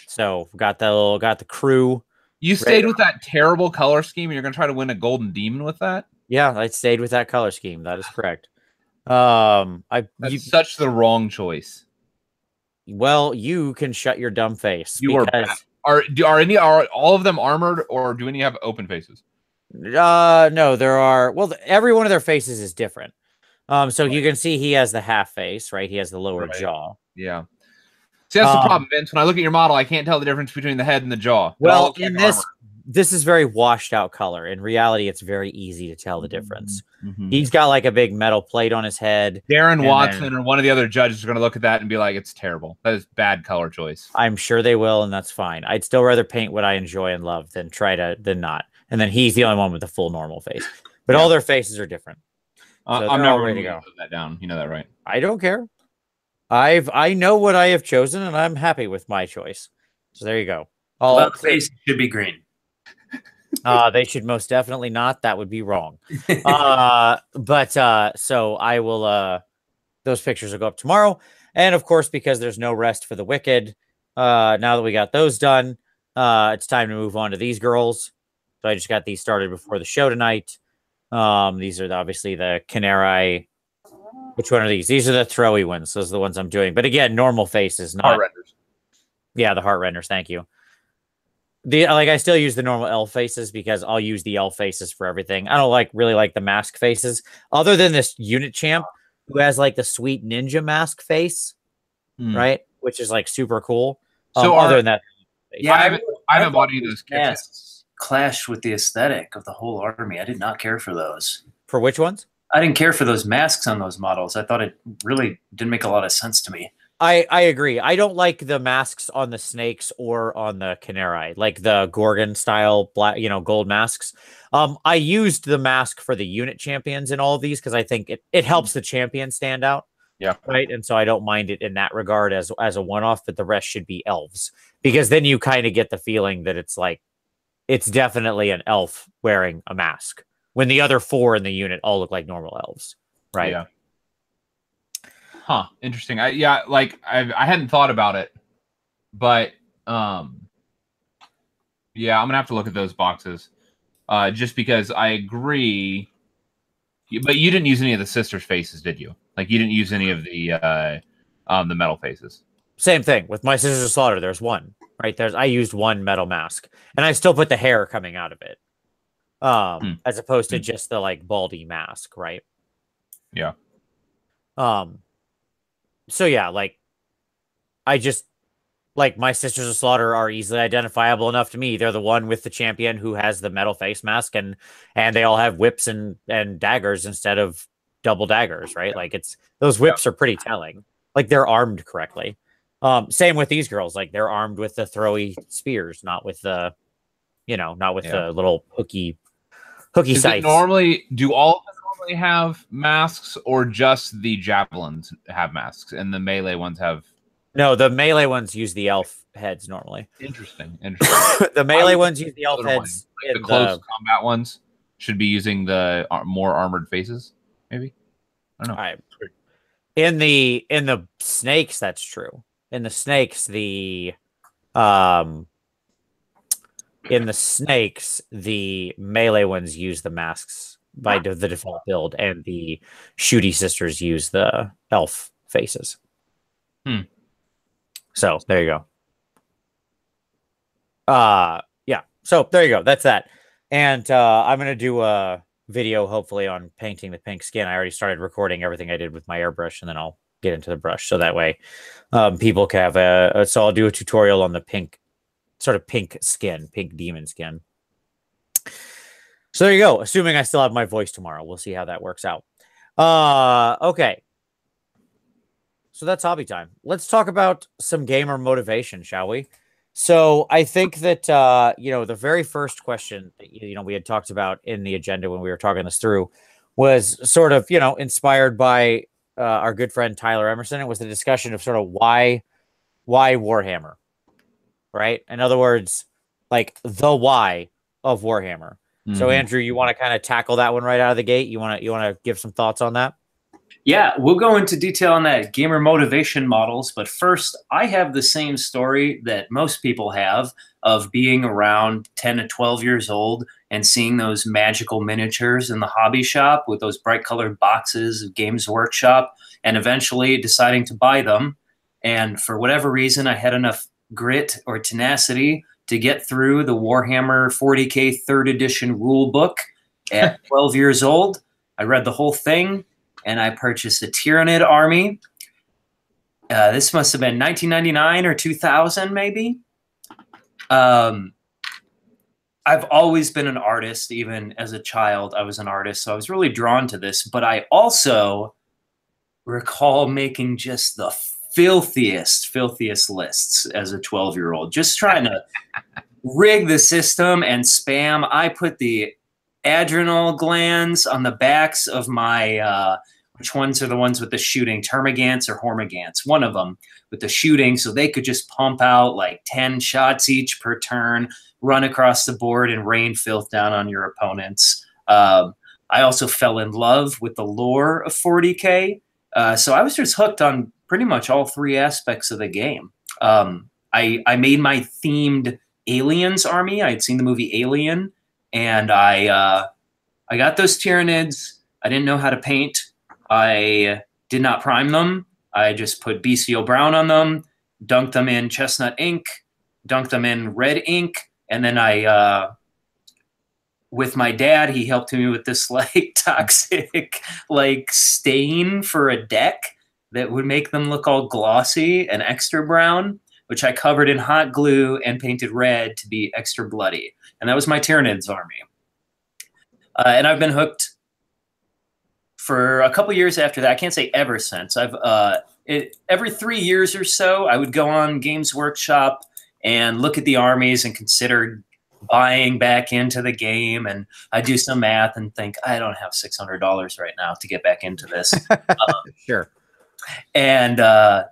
so got the little, got the crew. You stayed with that terrible color scheme, and you're gonna try to win a Golden Demon with that? Yeah, I stayed with that color scheme. That is correct. Um, I That's you, such the wrong choice. Well, you can shut your dumb face. You are are are any are all of them armored, or do any have open faces? Uh, no, there are, well, every one of their faces is different. Um, so you can see he has the half face, right? He has the lower right. jaw. Yeah. See, that's um, the problem, Vince. When I look at your model, I can't tell the difference between the head and the jaw. Well, like in this, armor. This is very washed out color. In reality, it's very easy to tell the difference. Mm-hmm. He's got like a big metal plate on his head. Darren Watson then, or one of the other judges are going to look at that and be like, it's terrible. That is bad color choice. I'm sure they will. And that's fine. I'd still rather paint what I enjoy and love than try to, than not. And then he's the only one with the full normal face. But yeah. All their faces are different. Uh, so I'm not ready to go. Put that down. You know that, right? I don't care. I've I know what I have chosen, and I'm happy with my choice. So there you go. All well, faces should be green. Uh, they should most definitely not. That would be wrong. Uh, but uh, so I will. Uh, those pictures will go up tomorrow. And of course, because there's no rest for the wicked. Uh, now that we got those done, uh, it's time to move on to these girls. So I just got these started before the show tonight. Um, these are obviously the Canary. Which one are these? These are the throwy ones. Those are the ones I'm doing. But again, normal faces, not heart renders. Yeah, the heart renders. Thank you. The like I still use the normal elf faces because I'll use the elf faces for everything. I don't like really like the mask faces, other than this unit champ who has like the sweet ninja mask face, mm. right? Which is like super cool. Um, so are, other than that, yeah, I haven't, I haven't bought any of those kits. Clashed with the aesthetic of the whole army. I did not care for those. For which ones? I didn't care for those masks on those models. I thought it really didn't make a lot of sense to me. I, I agree. I don't like the masks on the snakes or on the Canary, like the Gorgon style black, you know, gold masks. Um, I used the mask for the unit champions in all of these because I think it, it helps the champion stand out. Yeah. Right. And so I don't mind it in that regard as as a one-off, but the rest should be elves. Because then you kind of get the feeling that it's like it's definitely an elf wearing a mask when the other four in the unit all look like normal elves. Right. Yeah. Huh. Interesting. I, yeah. Like I, I hadn't thought about it, but, um, yeah, I'm gonna have to look at those boxes. Uh, just because I agree, but you didn't use any of the sisters' faces, did you? Like you didn't use any of the, uh, um, the metal faces. Same thing with my Sisters of Slaughter. There's one. Right there's I used one metal mask and I still put the hair coming out of it. Um mm. as opposed to mm. just the like baldy mask, right? Yeah. Um so yeah, like I just like my Sisters of Slaughter are easily identifiable enough to me. They're the one with the champion who has the metal face mask and and they all have whips and and daggers instead of double daggers, right? Yeah. Like it's those whips yeah. are pretty telling. Like they're armed correctly. Um, same with these girls, like they're armed with the throwy spears, not with the, you know, not with yeah. the little hooky, hooky sights. Normally, do all of them normally have masks, or just the javelins have masks, and the melee ones have? No, the melee ones use the elf heads normally. Interesting, interesting. The melee ones use the elf heads. Like the close the... combat ones should be using the ar more armored faces, maybe. I don't know. I, in the in the snakes, that's true. In the snakes, the um, in the snakes, the melee ones use the masks by de the default build, and the shooty sisters use the elf faces. Hmm. So there you go. Uh yeah. So there you go. That's that. And uh, I'm gonna do a video, hopefully, on painting the pink skin. I already started recording everything I did with my airbrush, and then I'll get into the brush. So that way um, people can have a... So I'll do a tutorial on the pink, sort of pink skin, pink demon skin. So there you go. Assuming I still have my voice tomorrow. We'll see how that works out. Uh, okay. So that's hobby time. Let's talk about some gamer motivation, shall we? So I think that, uh, you know, the very first question that, you know, we had talked about in the agenda when we were talking this through was sort of, you know, inspired by uh, our good friend Tyler Emerson. It was the discussion of sort of why, why Warhammer, right? In other words, like the why of Warhammer. Mm-hmm. So Andrew, you want to kind of tackle that one right out of the gate? You want to, you want to give some thoughts on that? Yeah, we'll go into detail on that gamer motivation models. But first, I have the same story that most people have of being around ten to twelve years old and seeing those magical miniatures in the hobby shop with those bright colored boxes of Games Workshop and eventually deciding to buy them. And for whatever reason, I had enough grit or tenacity to get through the Warhammer forty K third edition rule book at twelve years old. I read the whole thing. And I purchased a Tyranid army. Uh, this must have been nineteen ninety-nine or two thousand, maybe. Um, I've always been an artist, even as a child. I was an artist, so I was really drawn to this. But I also recall making just the filthiest, filthiest lists as a twelve-year-old. Just trying to rig the system and spam. I put the adrenal glands on the backs of my... Uh, which ones are the ones with the shooting, termagants or hormigants? One of them with the shooting, so they could just pump out like ten shots each per turn, run across the board and rain filth down on your opponents. Um, I also fell in love with the lore of forty K. Uh, so I was just hooked on pretty much all three aspects of the game. Um, I, I made my themed aliens army. I had seen the movie Alien, and I uh, I got those Tyranids. I didn't know how to paint. I did not prime them. I just put B C O brown on them, dunked them in chestnut ink, dunked them in red ink, and then I, uh, with my dad, he helped me with this like toxic like stain for a deck that would make them look all glossy and extra brown, which I covered in hot glue and painted red to be extra bloody. And that was my Tyranids army. Uh, and I've been hooked for a couple years after that. I can't say ever since. I've uh, it, every three years or so, I would go on Games Workshop and look at the armies and consider buying back into the game. And I do some math and think, I don't have six hundred dollars right now to get back into this. um, sure. And uh,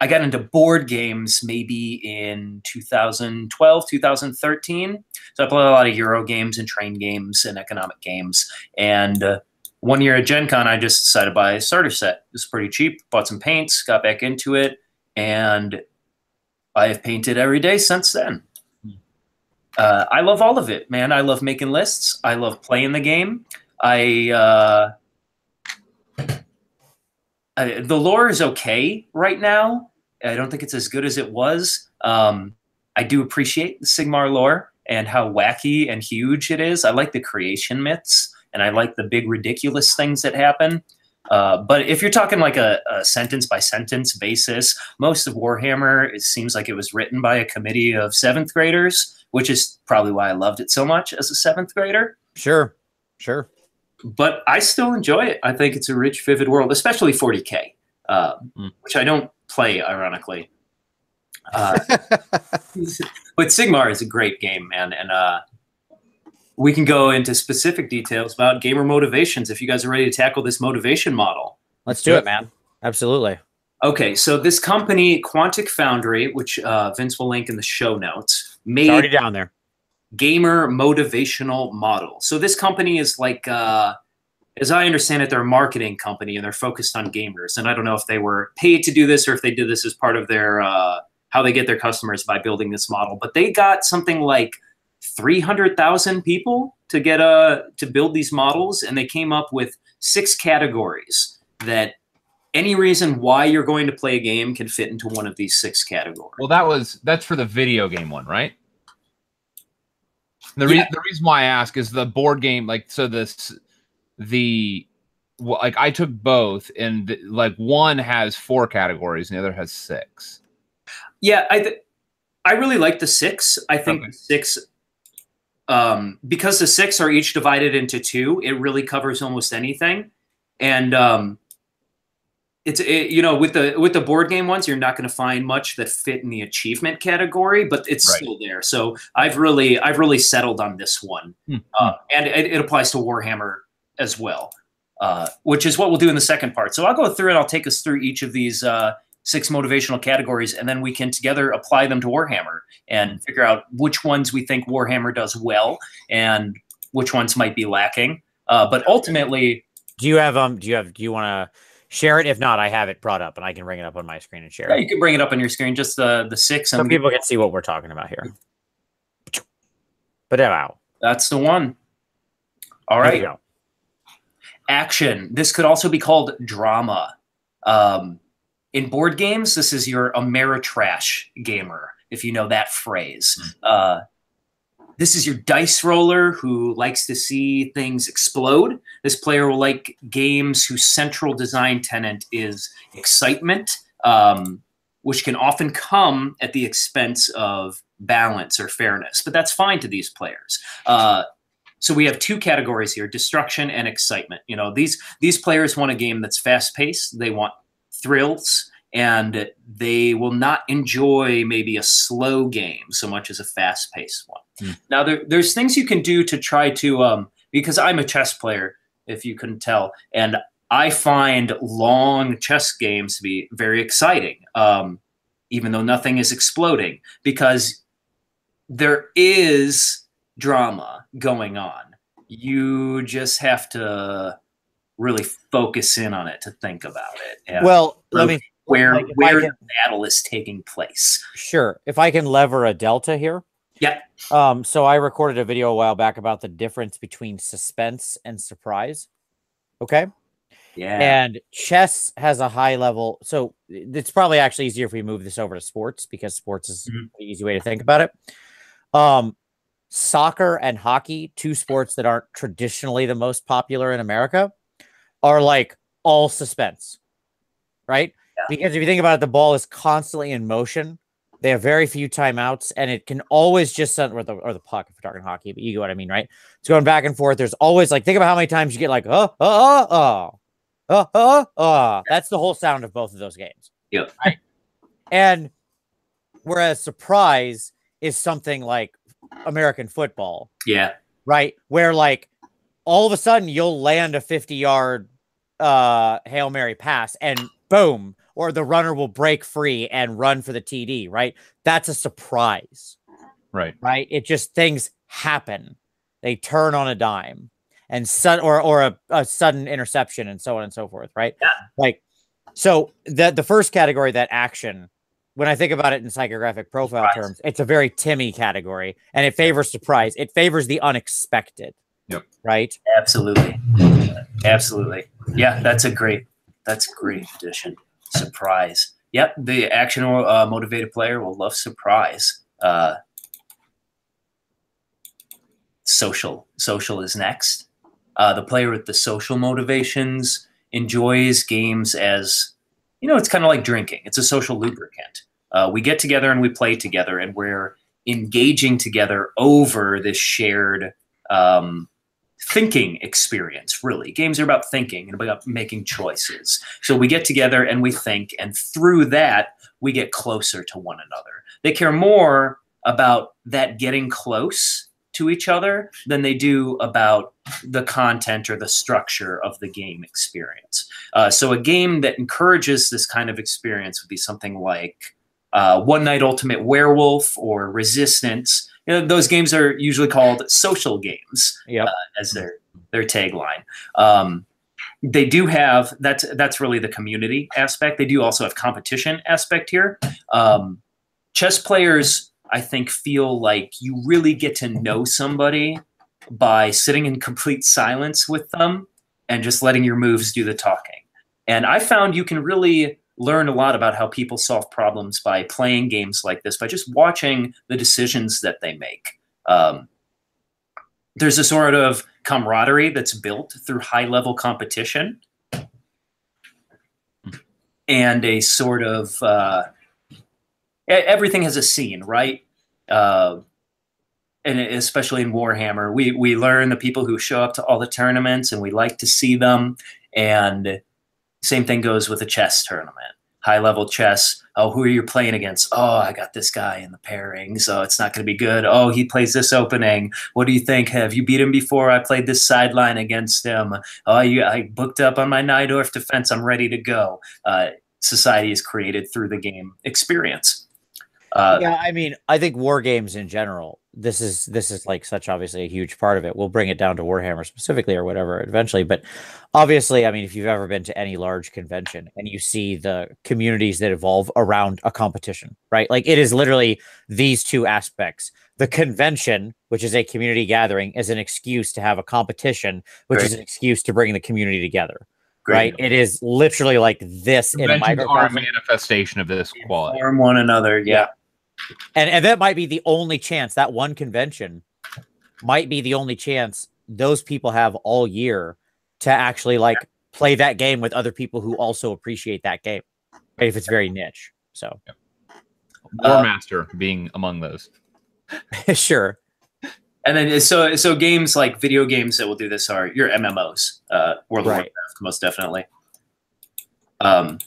I got into board games maybe in two thousand twelve, two thousand thirteen. So I played a lot of Euro games and train games and economic games. And uh, one year at Gen Con, I just decided to buy a starter set. It was pretty cheap. Bought some paints, got back into it, and I have painted every day since then. Uh, I love all of it, man. I love making lists. I love playing the game. I... Uh, I the lore is okay right now. I don't think it's as good as it was. Um, I do appreciate the Sigmar lore and how wacky and huge it is. I like the creation myths, and I like the big ridiculous things that happen. Uh, but if you're talking like a, a sentence-by-sentence basis, most of Warhammer, it seems like it was written by a committee of seventh graders, which is probably why I loved it so much as a seventh grader. Sure, sure. But I still enjoy it. I think it's a rich, vivid world, especially forty K, uh, mm. which I don't play, ironically. Uh, but Sigmar is a great game, man. And uh, we can go into specific details about gamer motivations if you guys are ready to tackle this motivation model. Let's do it, man. Absolutely. Okay, so this company, Quantic Foundry, which uh, Vince will link in the show notes, made... It's already down there. Gamer motivational model. So this company is like, uh, as I understand it, they're a marketing company and they're focused on gamers. And I don't know if they were paid to do this or if they did this as part of their, uh, how they get their customers by building this model. But they got something like three hundred thousand people to get a, to build these models. And they came up with six categories that any reason why you're going to play a game can fit into one of these six categories. Well, that was, that's for the video game one, right? The, yeah. re the reason why I ask is the board game, like, so this, the, like, I took both, and the, like, one has four categories and the other has six. Yeah, I th I really like the six. I think okay. six, um, because the six are each divided into two, it really covers almost anything. And um, it's, it, you know, with the, with the board game ones, you're not going to find much that fit in the achievement category, but it's right. still there. So I've really, I've really settled on this one. Mm-hmm. uh, and it, it applies to Warhammer as well, uh, which is what we'll do in the second part. So I'll go through and I'll take us through each of these uh, six motivational categories, and then we can together apply them to Warhammer and figure out which ones we think Warhammer does well and which ones might be lacking. Uh, but ultimately, do you have, um, do you have, do you want to share it? If not, I have it brought up and I can bring it up on my screen and share yeah, it. You can bring it up on your screen, just the, the six. So people can see what we're talking about here. But wow, that's the one. All right. Action. This could also be called drama. Um, In board games, this is your Ameritrash gamer, if you know that phrase. Uh, this is your dice roller who likes to see things explode. This player will like games whose central design tenet is excitement, um, which can often come at the expense of balance or fairness, but that's fine to these players. Uh, So we have two categories here, destruction and excitement. You know, these, these players want a game that's fast-paced. They want thrills, and they will not enjoy maybe a slow game so much as a fast-paced one. Mm. Now, there, there's things you can do to try to, um, because I'm a chess player, if you couldn't tell, and I find long chess games to be very exciting, um, even though nothing is exploding, because there is drama going on. You just have to really focus in on it to think about it. Well, let me, where like where can, the battle is taking place. Sure. If I can lever a delta here. Yeah. Um, so I recorded a video a while back about the difference between suspense and surprise. Okay. Yeah. And chess has a high level. So it's probably actually easier if we move this over to sports, because sports is mm-hmm. the easy way to think about it. Um, Soccer and hockey, two sports that aren't traditionally the most popular in America, are like all suspense, right? Yeah. Because if you think about it, the ball is constantly in motion. They have very few timeouts, and it can always just send, or the, or the puck, if we're talking hockey, but you get what I mean, right? It's going back and forth. There's always, like, think about how many times you get like, oh, oh, oh, oh, oh, oh. That's the whole sound of both of those games. Yeah. Right? And whereas surprise is something like American football. Yeah. Right. Where like all of a sudden you'll land a fifty yard uh, Hail Mary pass and boom, or the runner will break free and run for the T D. Right. That's a surprise. Right. Right. It just, things happen. They turn on a dime and sudden, or, or a, a sudden interception and so on and so forth. Right. Yeah. Like, so the, the first category, that action, when I think about it in psychographic profile surprise. terms, it's a very Timmy category, and it favors surprise. It favors the unexpected. Yep. Right. Absolutely. Absolutely. Yeah. That's a great, that's a great addition. Surprise. Yep. The action uh, motivated player will love surprise. Uh, social, social is next. Uh, the player with the social motivations enjoys games as, you know, it's kind of like drinking. It's a social lubricant. Uh, we get together and we play together, and we're engaging together over this shared um, thinking experience, really. Games are about thinking and about making choices. So we get together and we think, and through that, we get closer to one another. They care more about that getting close to each other than they do about the content or the structure of the game experience. Uh, so a game that encourages this kind of experience would be something like uh, One Night Ultimate Werewolf or Resistance. You know, those games are usually called social games, yep. uh, as their their tagline. Um, they do have, that's, that's really the community aspect. They do also have competition aspect here. Um, chess players, I think, feel like you really get to know somebody by sitting in complete silence with them and just letting your moves do the talking. And I found you can really learn a lot about how people solve problems by playing games like this, by just watching the decisions that they make. Um, there's a sort of camaraderie that's built through high-level competition and a sort of, uh, everything has a scene, right? Uh, and especially in Warhammer, we, we learn the people who show up to all the tournaments and we like to see them. And same thing goes with a chess tournament, high-level chess. Oh, who are you playing against? Oh, I got this guy in the pairing, so it's not going to be good. Oh, he plays this opening. What do you think? Have you beat him before? I played this sideline against him. Oh, you, I booked up on my Nidorf defense. I'm ready to go. Uh, society is created through the game experience. Uh, yeah, I mean, I think war games in general, this is this is like such obviously a huge part of it. We'll bring it down to Warhammer specifically or whatever eventually. But obviously, I mean, if you've ever been to any large convention and you see the communities that evolve around a competition, right? Like it is literally these two aspects. The convention, which is a community gathering, is an excuse to have a competition, which right. is an excuse to bring the community together. Great. Right, it is literally like this. Conventions in a are a manifestation of this quality. Inform one another, yeah. And and that might be the only chance, that one convention might be the only chance those people have all year to actually like yeah. play that game with other people who also appreciate that game. Right? If it's very niche. So yeah. War uh, Master being among those. Sure. And then so so games like video games that will do this are your M M Os, uh, World right. of Warcraft, most definitely. Um,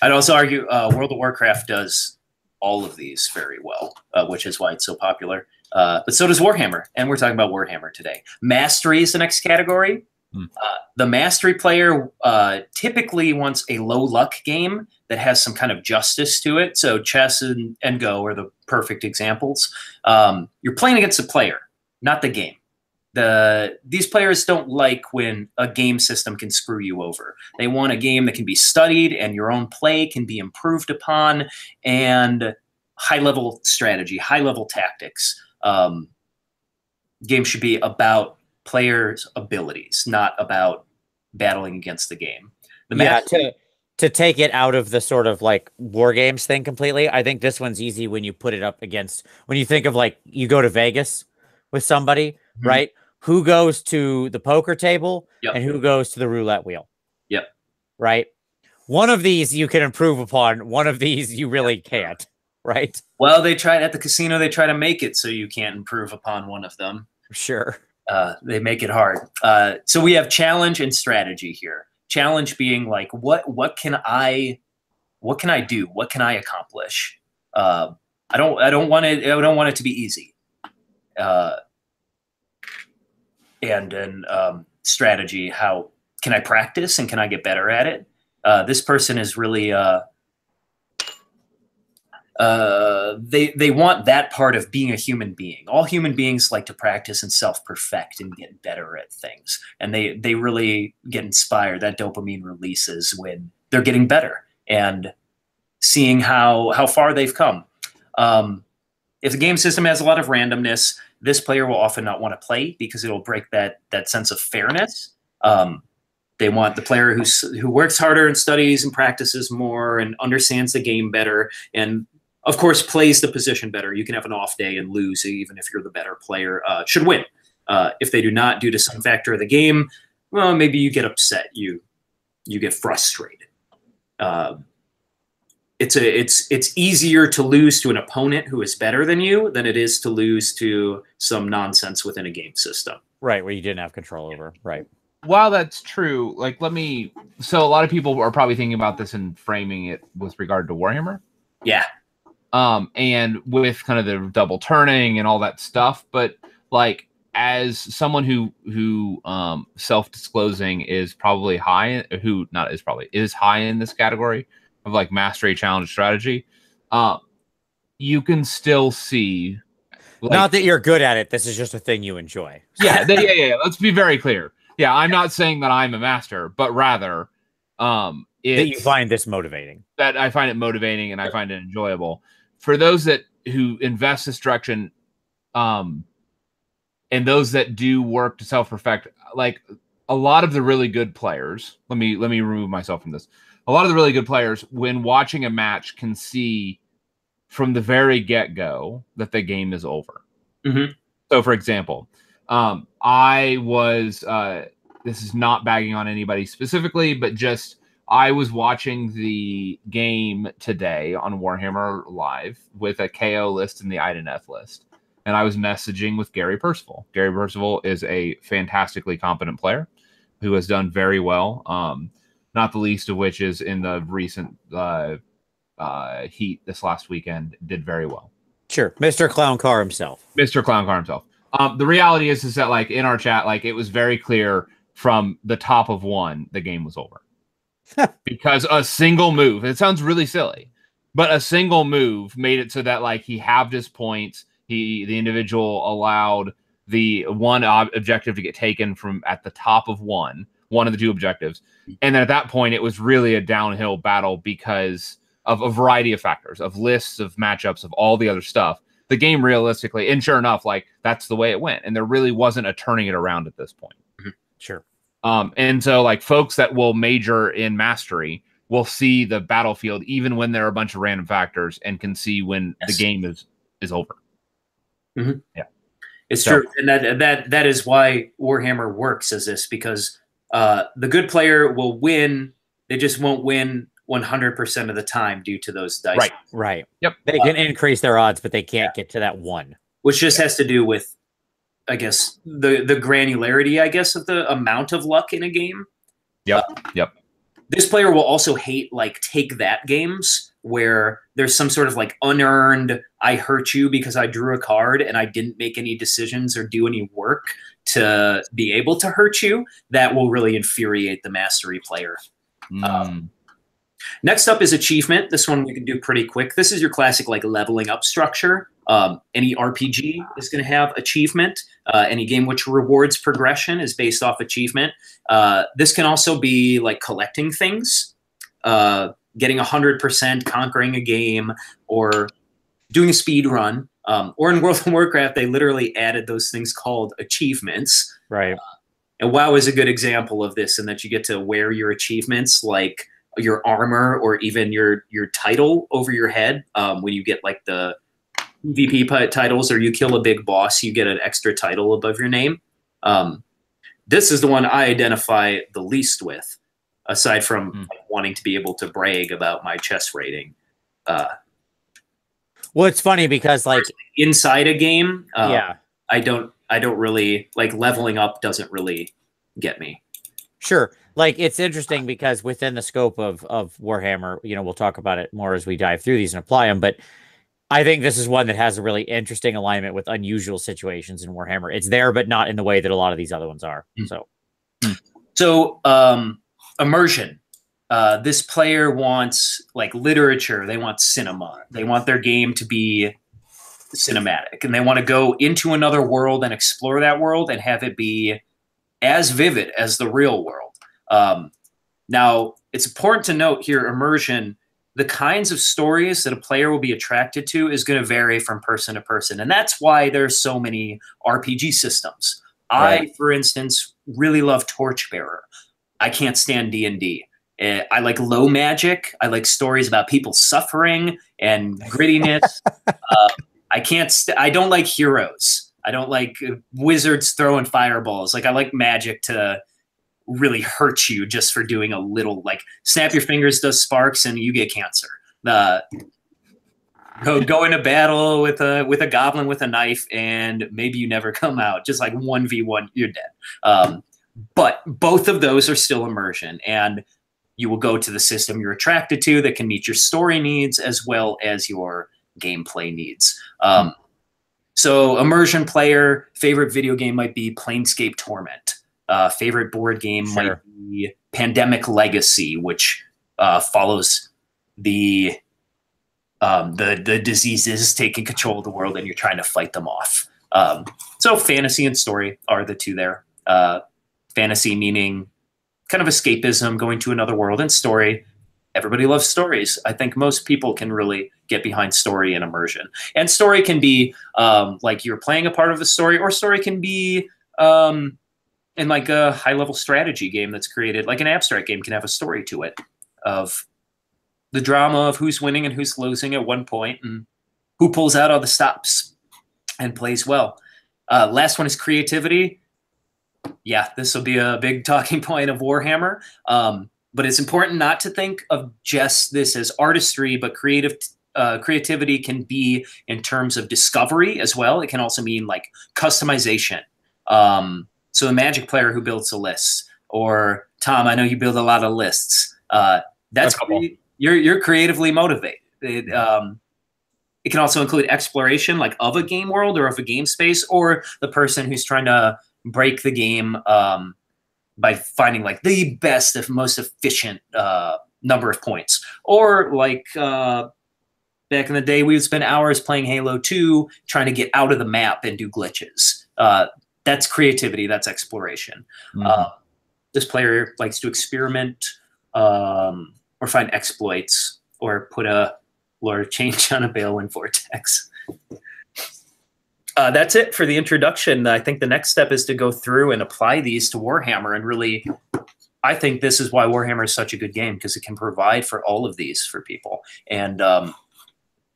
I'd also argue uh, World of Warcraft does all of these very well, uh, which is why it's so popular. Uh, but so does Warhammer, and we're talking about Warhammer today. Mastery is the next category. Mm. Uh, the mastery player uh, typically wants a low luck game that has some kind of justice to it. So chess and, and Go are the perfect examples. Um, you're playing against a player, not the game. The, these players don't like when a game system can screw you over. They want a game that can be studied and your own play can be improved upon, and high-level strategy, high-level tactics. Um, games should be about players' abilities, not about battling against the game. The yeah, to, to take it out of the sort of like war games thing completely, I think this one's easy when you put it up against, when you think of like, you go to Vegas with somebody, mm-hmm. right? Who goes to the poker table yep. and who goes to the roulette wheel? Yep. Right? One of these you can improve upon. One of these you really can't, right? Well, they tried at the casino, they try to make it so you can't improve upon one of them. Sure. Uh, they make it hard. Uh, so we have challenge and strategy here. Challenge being like, what, what can I, what can I do? What can I accomplish? Uh, I don't, I don't want it. I don't want it to be easy. Uh, and then um, strategy, how can I practice and can I get better at it? Uh, this person is really, uh, uh, they, they want that part of being a human being. All human beings like to practice and self-perfect and get better at things. And they, they really get inspired. That dopamine releases when they're getting better and seeing how, how far they've come. Um, If the game system has a lot of randomness, this player will often not want to play because it'll break that that sense of fairness. Um, they want the player who's, who works harder and studies and practices more and understands the game better and, of course, plays the position better. You can have an off day and lose even if you're the better player. Uh, should win. Uh, if they do not due to some factor of the game, well, maybe you get upset. You you get frustrated. Uh, It's a it's it's easier to lose to an opponent who is better than you than it is to lose to some nonsense within a game system. Right, where you didn't have control over. Right. While that's true, like let me so a lot of people are probably thinking about this and framing it with regard to Warhammer. Yeah. Um, and with kind of the double turning and all that stuff, but like as someone who who um self-disclosing is probably high who not is probably is high in this category. Of like mastery, challenge, strategy, uh, you can still see. Like, not that you're good at it. This is just a thing you enjoy. Yeah, yeah, yeah, yeah. Let's be very clear. Yeah, I'm not saying that I'm a master, but rather um, it's, that you find this motivating. That I find it motivating and I find it enjoyable. For those that who invest this direction, um, and those that do work to self-perfect, like a lot of the really good players. Let me let me remove myself from this. A lot of the really good players, when watching a match, can see from the very get-go that the game is over. Mm-hmm. So, for example, Um, I was, uh, this is not bagging on anybody specifically, but just I was watching the game today on Warhammer Live with a K O list and the Idoneth list. And I was messaging with Gary Percival. Gary Percival is a fantastically competent player who has done very well. Um, not the least of which is in the recent uh, uh, heat this last weekend did very well. Sure. Mister Clown Car himself. Mister Clown Car himself. Um, the reality is, is that like in our chat, like it was very clear from the top of one, the game was over because a single move, it sounds really silly, but a single move made it so that like he halved his points. He, the individual allowed the one ob objective to get taken from at the top of one, one of the two objectives. And then at that point, it was really a downhill battle because of a variety of factors, of lists, of matchups, of all the other stuff. The game realistically, and sure enough, like that's the way it went. And there really wasn't a turning it around at this point. Mm-hmm. Sure. Um, and so like folks that will major in mastery will see the battlefield, even when there are a bunch of random factors, and can see when yes. the game is, is over. Mm-hmm. Yeah, it's so true. And that, that, that is why Warhammer works as this, because uh, the good player will win. They just won't win one hundred percent of the time due to those dice. Right, right. Yep. They can uh, increase their odds, but they can't yeah. get to that one. Which just yeah. has to do with, I guess, the the granularity, I guess, of the amount of luck in a game. Yep, uh, yep. This player will also hate, like, take that games where there's some sort of, like, unearned, I hurt you because I drew a card and I didn't make any decisions or do any work to be able to hurt you. That will really infuriate the mastery player. Mm. Um Next up is achievement. This one we can do pretty quick. This is your classic like leveling up structure. Um, any R P G is going to have achievement. Uh, any game which rewards progression is based off achievement. Uh, this can also be like collecting things, uh, getting one hundred percent, conquering a game, or doing a speed run. Um, or in World of Warcraft, they literally added those things called achievements. Right. Uh, and WoW is a good example of this in that you get to wear your achievements like your armor or even your your title over your head. Um, when you get like the M V P titles or you kill a big boss, you get an extra title above your name. Um, this is the one I identify the least with, aside from mm. like, wanting to be able to brag about my chess rating. Uh, well, it's funny because like inside a game, uh, yeah, I don't I don't really like leveling up doesn't really get me. Sure. Like, it's interesting because within the scope of, of Warhammer, you know, we'll talk about it more as we dive through these and apply them. But I think this is one that has a really interesting alignment with unusual situations in Warhammer. It's there, but not in the way that a lot of these other ones are. So, so um, immersion. Uh, this player wants, like, literature. They want cinema. They want their game to be cinematic. And they want to go into another world and explore that world and have it be as vivid as the real world. Um, now, it's important to note here, immersion, the kinds of stories that a player will be attracted to is going to vary from person to person. And that's why there's so many R P G systems. Right. I, for instance, really love Torchbearer. I can't stand D and D. I like low magic. I like stories about people suffering and grittiness. uh, I can't, st I don't like heroes. I don't like wizards throwing fireballs. Like I like magic to really hurt you just for doing a little, like snap your fingers, does sparks, and you get cancer. Uh, go go into battle with a with a goblin with a knife, and maybe you never come out. Just like one v one, you're dead. Um, but both of those are still immersion, and you will go to the system you're attracted to that can meet your story needs as well as your gameplay needs. Um, so, immersion player favorite video game might be Planescape Torment. Uh, favorite board game sure. might be Pandemic Legacy, which uh, follows the, um, the the diseases taking control of the world and you're trying to fight them off. Um, so fantasy and story are the two there. Uh, fantasy meaning kind of escapism, going to another world, and story. Everybody loves stories. I think most people can really get behind story and immersion. And story can be um, like you're playing a part of the story, or story can be... Um, And like a high-level strategy game that's created, like an abstract game can have a story to it of the drama of who's winning and who's losing at one point and who pulls out all the stops and plays well. Uh, last one is creativity. Yeah, this will be a big talking point of Warhammer. Um, but it's important not to think of just this as artistry, but creative uh, creativity can be in terms of discovery as well. It can also mean like customization. Um, so the Magic player who builds a list, or Tom, I know you build a lot of lists. Uh, that's cre you're you're creatively motivated. It, um, it can also include exploration, like of a game world or of a game space, or the person who's trying to break the game um, by finding like the best, if most efficient uh, number of points. Or like uh, back in the day, we would spend hours playing Halo two, trying to get out of the map and do glitches. Uh, that's creativity. That's exploration. Mm-hmm. uh, this player likes to experiment um, or find exploits or put a lore change on a Bale Wind Vortex. Uh, that's it for the introduction. I think the next step is to go through and apply these to Warhammer. And really, I think this is why Warhammer is such a good game, because it can provide for all of these for people. And um,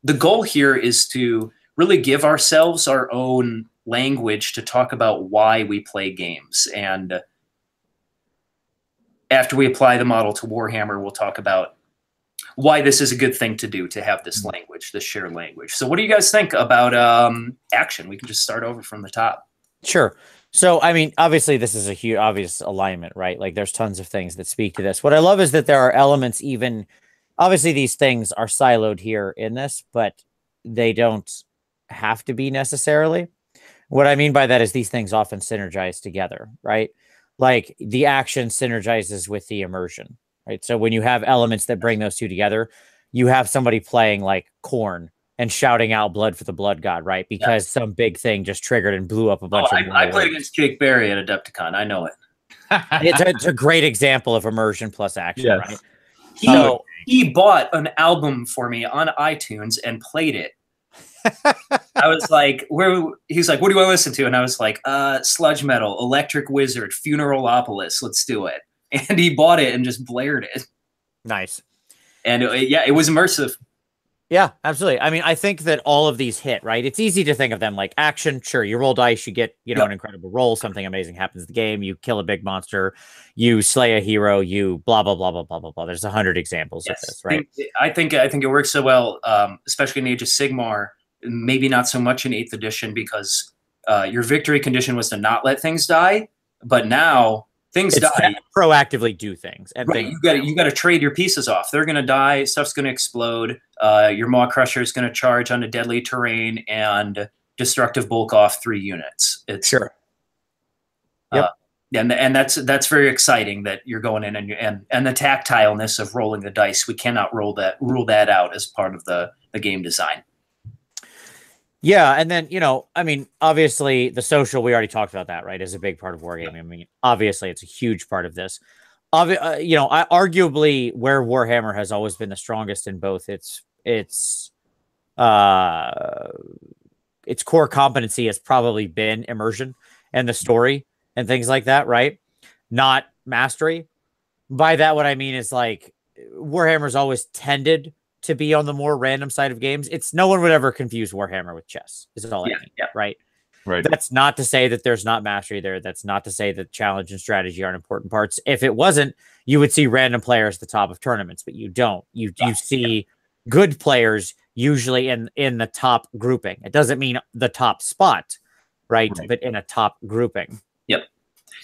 the goal here is to really give ourselves our own language to talk about why we play games. And after we apply the model to Warhammer, we'll talk about why this is a good thing to do, to have this language, this shared language. So what do you guys think about um, action? We can just start over from the top. Sure. So, I mean, obviously this is a huge, obvious alignment, right? Like there's tons of things that speak to this. What I love is that there are elements, even obviously these things are siloed here in this, but they don't have to be necessarily. What I mean by that is these things often synergize together, right? Like the action synergizes with the immersion. Right. So when you have elements that bring those two together, you have somebody playing like Khorne and shouting out blood for the blood god, right? Because yeah. some big thing just triggered and blew up a bunch oh, of I, I played against Jake Barry at Adepticon. I know it. it's, a, it's a great example of immersion plus action, yes. right? He, so, he bought an album for me on iTunes and played it. I was like, where he's like, what do I listen to? And I was like, uh, sludge metal, Electric Wizard, Funeralopolis, let's do it. And he bought it and just blared it. Nice. And it, yeah, it was immersive. Yeah, absolutely. I mean, I think that all of these hit, right? It's easy to think of them like action. Sure, you roll dice, you get, you know, yep. an incredible roll. Something amazing happens in the game. You kill a big monster. You slay a hero. You blah, blah, blah, blah, blah, blah, blah. There's a hundred examples yes. of this, right? I think, I think it works so well, um, especially in Age of Sigmar, maybe not so much in eighth edition because uh, your victory condition was to not let things die. But now... Things it's die. Proactively do things. And right. things you got you got to trade your pieces off. They're going to die. Stuff's going to explode. Uh, your Maw Crusher is going to charge on a deadly terrain and destructive bulk off three units. It's, sure. Uh, yep. And and that's that's very exciting that you're going in and you and and the tactileness of rolling the dice. We cannot roll that rule that out as part of the the game design. Yeah, and then, you know, I mean, obviously the social, we already talked about that, right, is a big part of wargaming. I mean, obviously it's a huge part of this. Obvi uh, you know, I, arguably where Warhammer has always been the strongest in both its its uh, its core competency has probably been immersion and the story and things like that, right? Not mastery. By that, what I mean is, like, Warhammer's always tended to be on the more random side of games. It's no one would ever confuse Warhammer with chess. This is all yeah, I mean, yeah. right? Right. That's not to say that there's not mastery there. That's not to say that challenge and strategy aren't important parts. If it wasn't, you would see random players at the top of tournaments, but you don't. You yeah, you see yeah. good players usually in in the top grouping. It doesn't mean the top spot, right? right. But in a top grouping. Yep.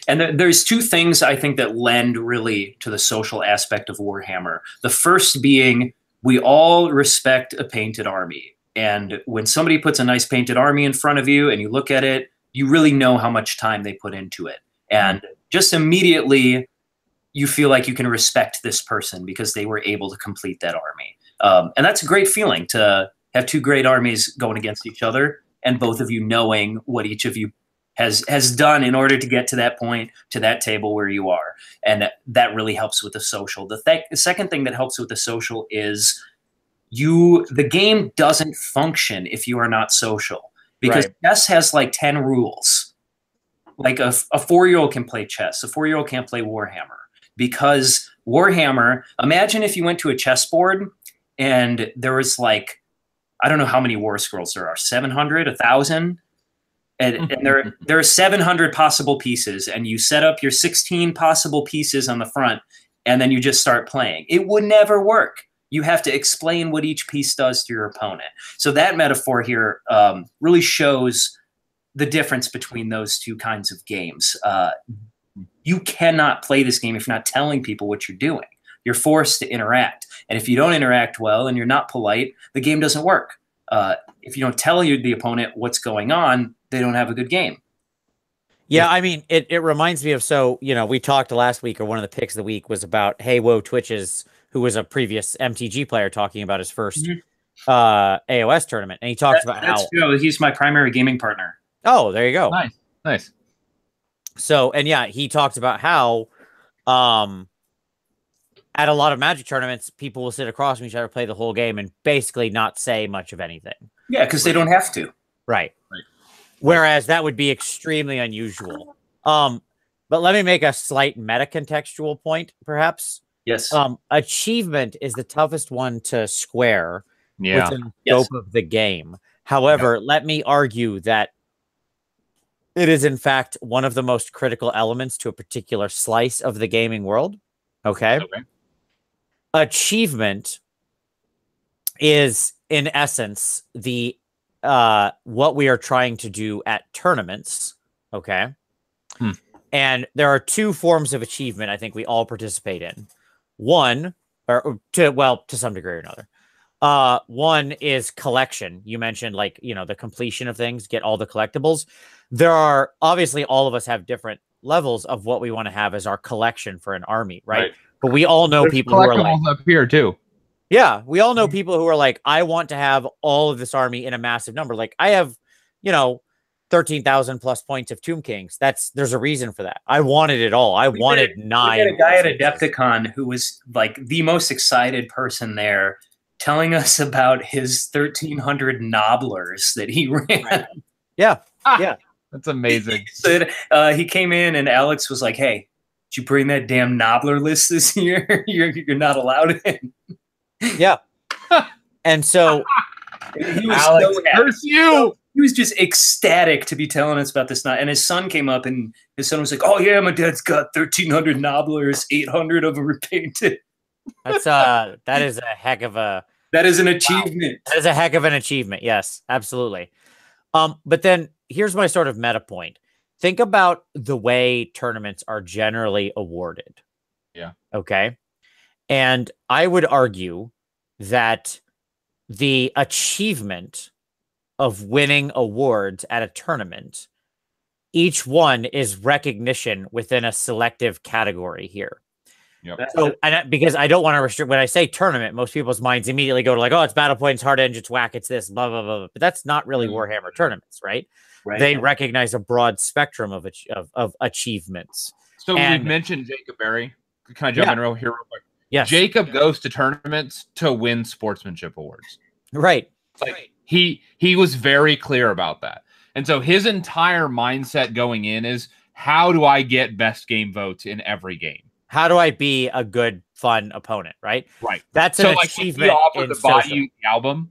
And th there's two things I think that lend really to the social aspect of Warhammer. The first being, we all respect a painted army. And when somebody puts a nice painted army in front of you and you look at it, you really know how much time they put into it. And just immediately, you feel like you can respect this person because they were able to complete that army. Um, and that's a great feeling, to have two great armies going against each other and both of you knowing what each of you has has done in order to get to that point, to that table where you are. And that, that really helps with the social. The, th the second thing that helps with the social is you. the game doesn't function if you are not social. Because right. chess has like ten rules. Like a, a four-year-old can play chess. A four-year-old can't play Warhammer. Because Warhammer, imagine if you went to a chessboard and there was like, I don't know how many war scrolls there are, seven hundred, one thousand? And, and there, there are seven hundred possible pieces, and you set up your sixteen possible pieces on the front, and then you just start playing. It would never work. You have to explain what each piece does to your opponent. So that metaphor here um, really shows the difference between those two kinds of games. Uh, you cannot play this game if you're not telling people what you're doing. You're forced to interact. And if you don't interact well and you're not polite, the game doesn't work. Uh, if you don't tell you, the opponent what's going on, they don't have a good game. Yeah, I mean, it, it reminds me of, so, you know, we talked last week, or one of the picks of the week was about Hey Whoa Twitches, who was a previous M T G player, talking about his first mm-hmm. uh, A O S tournament. And he talks that, about that's how... Joe. He's my primary gaming partner. Oh, there you go. Nice, nice. So, and yeah, he talked about how um, at a lot of Magic tournaments, people will sit across from each other, play the whole game, and basically not say much of anything. Yeah, because they don't have to. Right. Right. Whereas that would be extremely unusual. Um, but let me make a slight meta-contextual point, perhaps. Yes. Um, achievement is the toughest one to square yeah. within the yes. scope of the game. However, yeah. let me argue that it is, in fact, one of the most critical elements to a particular slice of the gaming world. Okay? Okay. Achievement is, in essence, the... Uh, what we are trying to do at tournaments, okay? Hmm. And there are two forms of achievement I think we all participate in. One, or to, well, to some degree or another. Uh, one is collection. You mentioned, like, you know, the completion of things, get all the collectibles. There are, obviously, all of us have different levels of what we want to have as our collection for an army, right? Right. But we all know There's people who are like... up here, too. Yeah, we all know people who are like, I want to have all of this army in a massive number. Like, I have, you know, thirteen thousand plus points of Tomb Kings. That's there's a reason for that. I wanted it all. I we wanted did, nine. We had a guy at Adepticon who was like the most excited person there, telling us about his thirteen hundred nobblers that he ran. Right. Yeah, ah, yeah, that's amazing. So, uh, he came in and Alex was like, "Hey, did you bring that damn nobbler list this year? you're you're not allowed in." Yeah. And so he was Alex, so curse you. He was just ecstatic to be telling us about this night. And his son came up and his son was like, "Oh yeah, my dad's got thirteen hundred nobblers, eight hundred of them were painted." That's uh that is a heck of a That is an achievement. Wow. That is a heck of an achievement. Yes, absolutely. Um but then here's my sort of meta point. Think about the way tournaments are generally awarded. Yeah. Okay. And I would argue that the achievement of winning awards at a tournament, each one is recognition within a selective category here. Yep. So, and I, because I don't want to restrict, when I say tournament, most people's minds immediately go to like, oh, it's Battle Points, Hard Edge, it's Whack, it's this, blah, blah, blah, blah. But that's not really mm-hmm. Warhammer tournaments, right? Right? They recognize a broad spectrum of, of, of achievements. So and, we mentioned Jacob Berry. Can I jump yeah. in real here real quick? Yes. Jacob goes to tournaments to win sportsmanship awards. Right. Like right. he he was very clear about that. And so his entire mindset going in is, how do I get best game votes in every game? How do I be a good, fun opponent? Right. Right. That's an so, like, achievement. So like the body the album.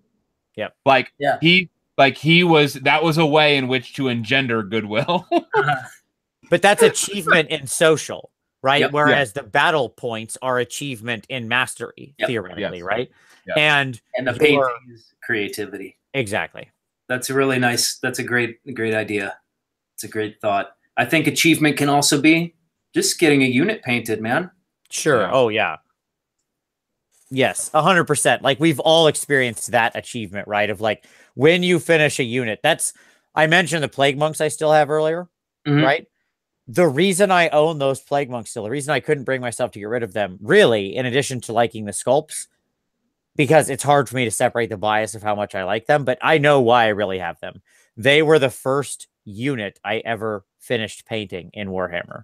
Yep. Like yeah. he like he was that was a way in which to engender goodwill. But that's achievement in social. Right. Yep, Whereas yep. the battle points are achievement in mastery, yep, theoretically, yes, right? Yes. And and the painting is creativity. Exactly. That's a really nice, that's a great, great idea. It's a great thought. I think achievement can also be just getting a unit painted, man. Sure. Yeah. Oh yeah. Yes, a hundred percent. Like we've all experienced that achievement, right? Of like when you finish a unit. That's I mentioned the Plague Monks I still have earlier, mm-hmm. right? The reason I own those Plague Monks still, the reason I couldn't bring myself to get rid of them, really, in addition to liking the sculpts, because it's hard for me to separate the bias of how much I like them, but I know why I really have them. They were the first unit I ever finished painting in Warhammer,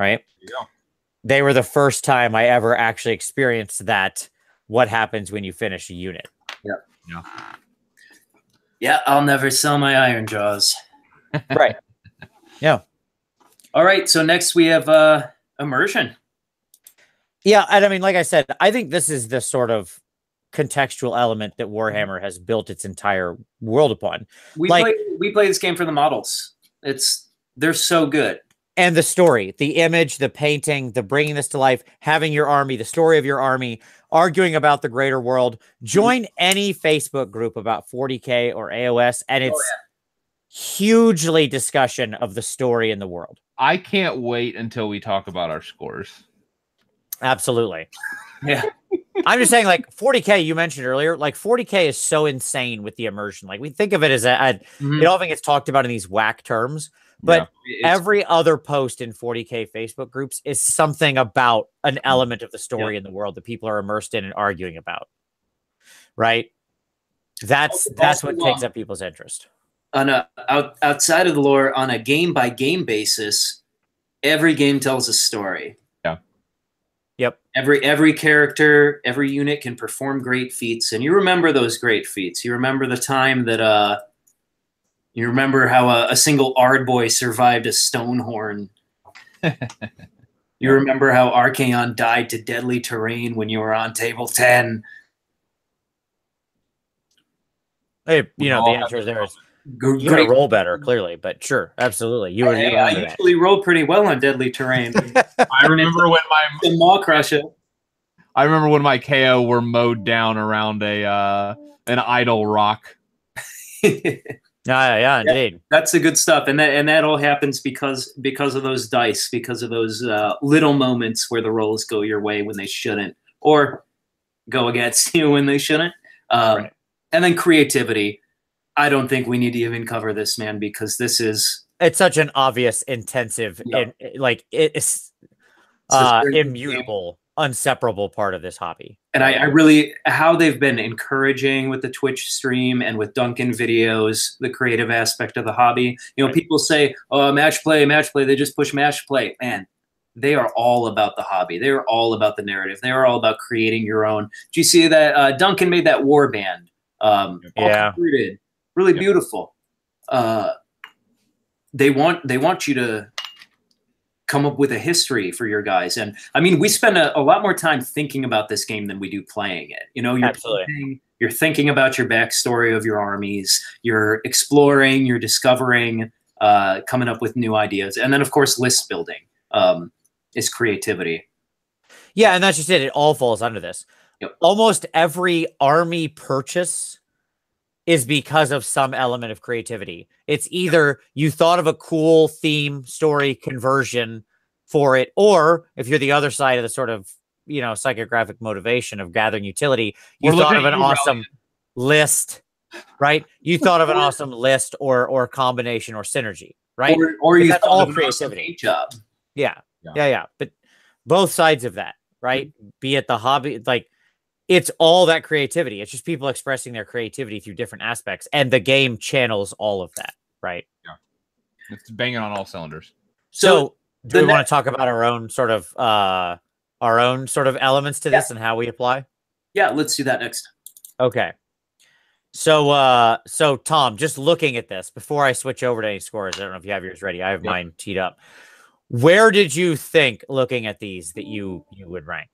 right? Yeah. They were the first time I ever actually experienced that, what happens when you finish a unit. Yeah. Yeah, yeah I'll never sell my Iron Jaws. Right. Yeah. All right, so next we have uh, immersion. Yeah, and I mean, like I said, I think this is the sort of contextual element that Warhammer has built its entire world upon. We like play, we play this game for the models. It's they're so good. And the story, the image, the painting, the bringing this to life, having your army, the story of your army, arguing about the greater world. Join any Facebook group about forty K or A O S, and it's oh, yeah. hugely discussion of the story in the world. I can't wait until we talk about our scores. Absolutely. Yeah. I'm just saying, like, forty K, you mentioned earlier, like, forty K is so insane with the immersion. Like, we think of it as a, a mm-hmm. it often gets talked about in these whack terms. But yeah, every other post in forty K Facebook groups is something about an element of the story yeah. in the world that people are immersed in and arguing about. Right? That's that's what takes up people's interest. On a, out, outside of the lore, on a game-by-game basis, every game tells a story. Yeah. Yep. Every, every character, every unit can perform great feats. And you remember those great feats. You remember the time that... Uh, You remember how a, a single Ardboy survived a Stonehorn. You remember how Archaon died to deadly terrain when you were on table ten. Hey, you know, oh, the answer there is great. You gotta roll better, clearly, but sure, absolutely. You hey, I usually that. roll pretty well on deadly terrain. I remember when my Maw Crusher. I remember when my K O were mowed down around a uh, an idle rock. Yeah, yeah, indeed. Yeah, that's the good stuff, and that and that all happens because because of those dice, because of those uh, little moments where the rolls go your way when they shouldn't, or go against you when they shouldn't. Um, right. And then creativity. I don't think we need to even cover this, man, because this is it's such an obvious, intensive, yeah. in, like it's, uh, it's immutable, inseparable part of this hobby. And I, I really, how they've been encouraging with the Twitch stream and with Duncan videos, the creative aspect of the hobby. You know, people say, oh, match play, match play. They just push match play. Man, they are all about the hobby. They are all about the narrative. They are all about creating your own. Do you see that uh, Duncan made that war band? Um, yeah. All really yeah. beautiful. Uh, they want, they want you to come up with a history for your guys. And I mean, we spend a, a lot more time thinking about this game than we do playing it. You know, you're, playing, you're thinking about your backstory of your armies, you're exploring, you're discovering, uh, coming up with new ideas. And then of course, list building um, is creativity. Yeah, and that's just it, it all falls under this. Yep. Almost every army purchase is because of some element of creativity. It's either you thought of a cool theme, story, conversion for it, or if you're the other side of the sort of, you know, psychographic motivation of gathering utility, you thought of an awesome list, right? You thought of an awesome list or or combination or synergy, right? Or, or you that's all creativity. Job. Yeah. yeah, yeah, yeah. But both sides of that, right? Mm-hmm. Be it the hobby, like, it's all that creativity. It's just people expressing their creativity through different aspects, and the game channels all of that, right? Yeah, it's banging on all cylinders. So, so do we want to talk about our own sort of uh, our own sort of elements to yeah. this and how we apply? Yeah, let's do that next. Okay. So, uh, so Tom, just looking at this before I switch over to any scores, I don't know if you have yours ready. I have yep. mine teed up. Where did you think, looking at these, that you you would rank?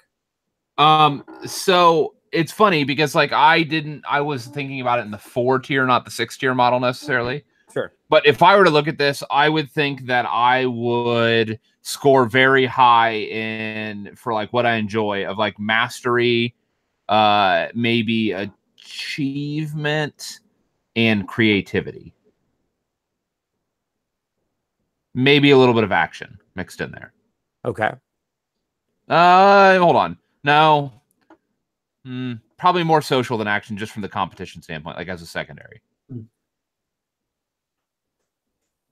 Um, so it's funny because like I didn't, I was thinking about it in the four tier, not the six tier model necessarily. Sure. But if I were to look at this, I would think that I would score very high in for like what I enjoy of like mastery, uh, maybe achievement and creativity. Maybe a little bit of action mixed in there. Okay. Uh, hold on. No, mm, probably more social than action, just from the competition standpoint, like as a secondary.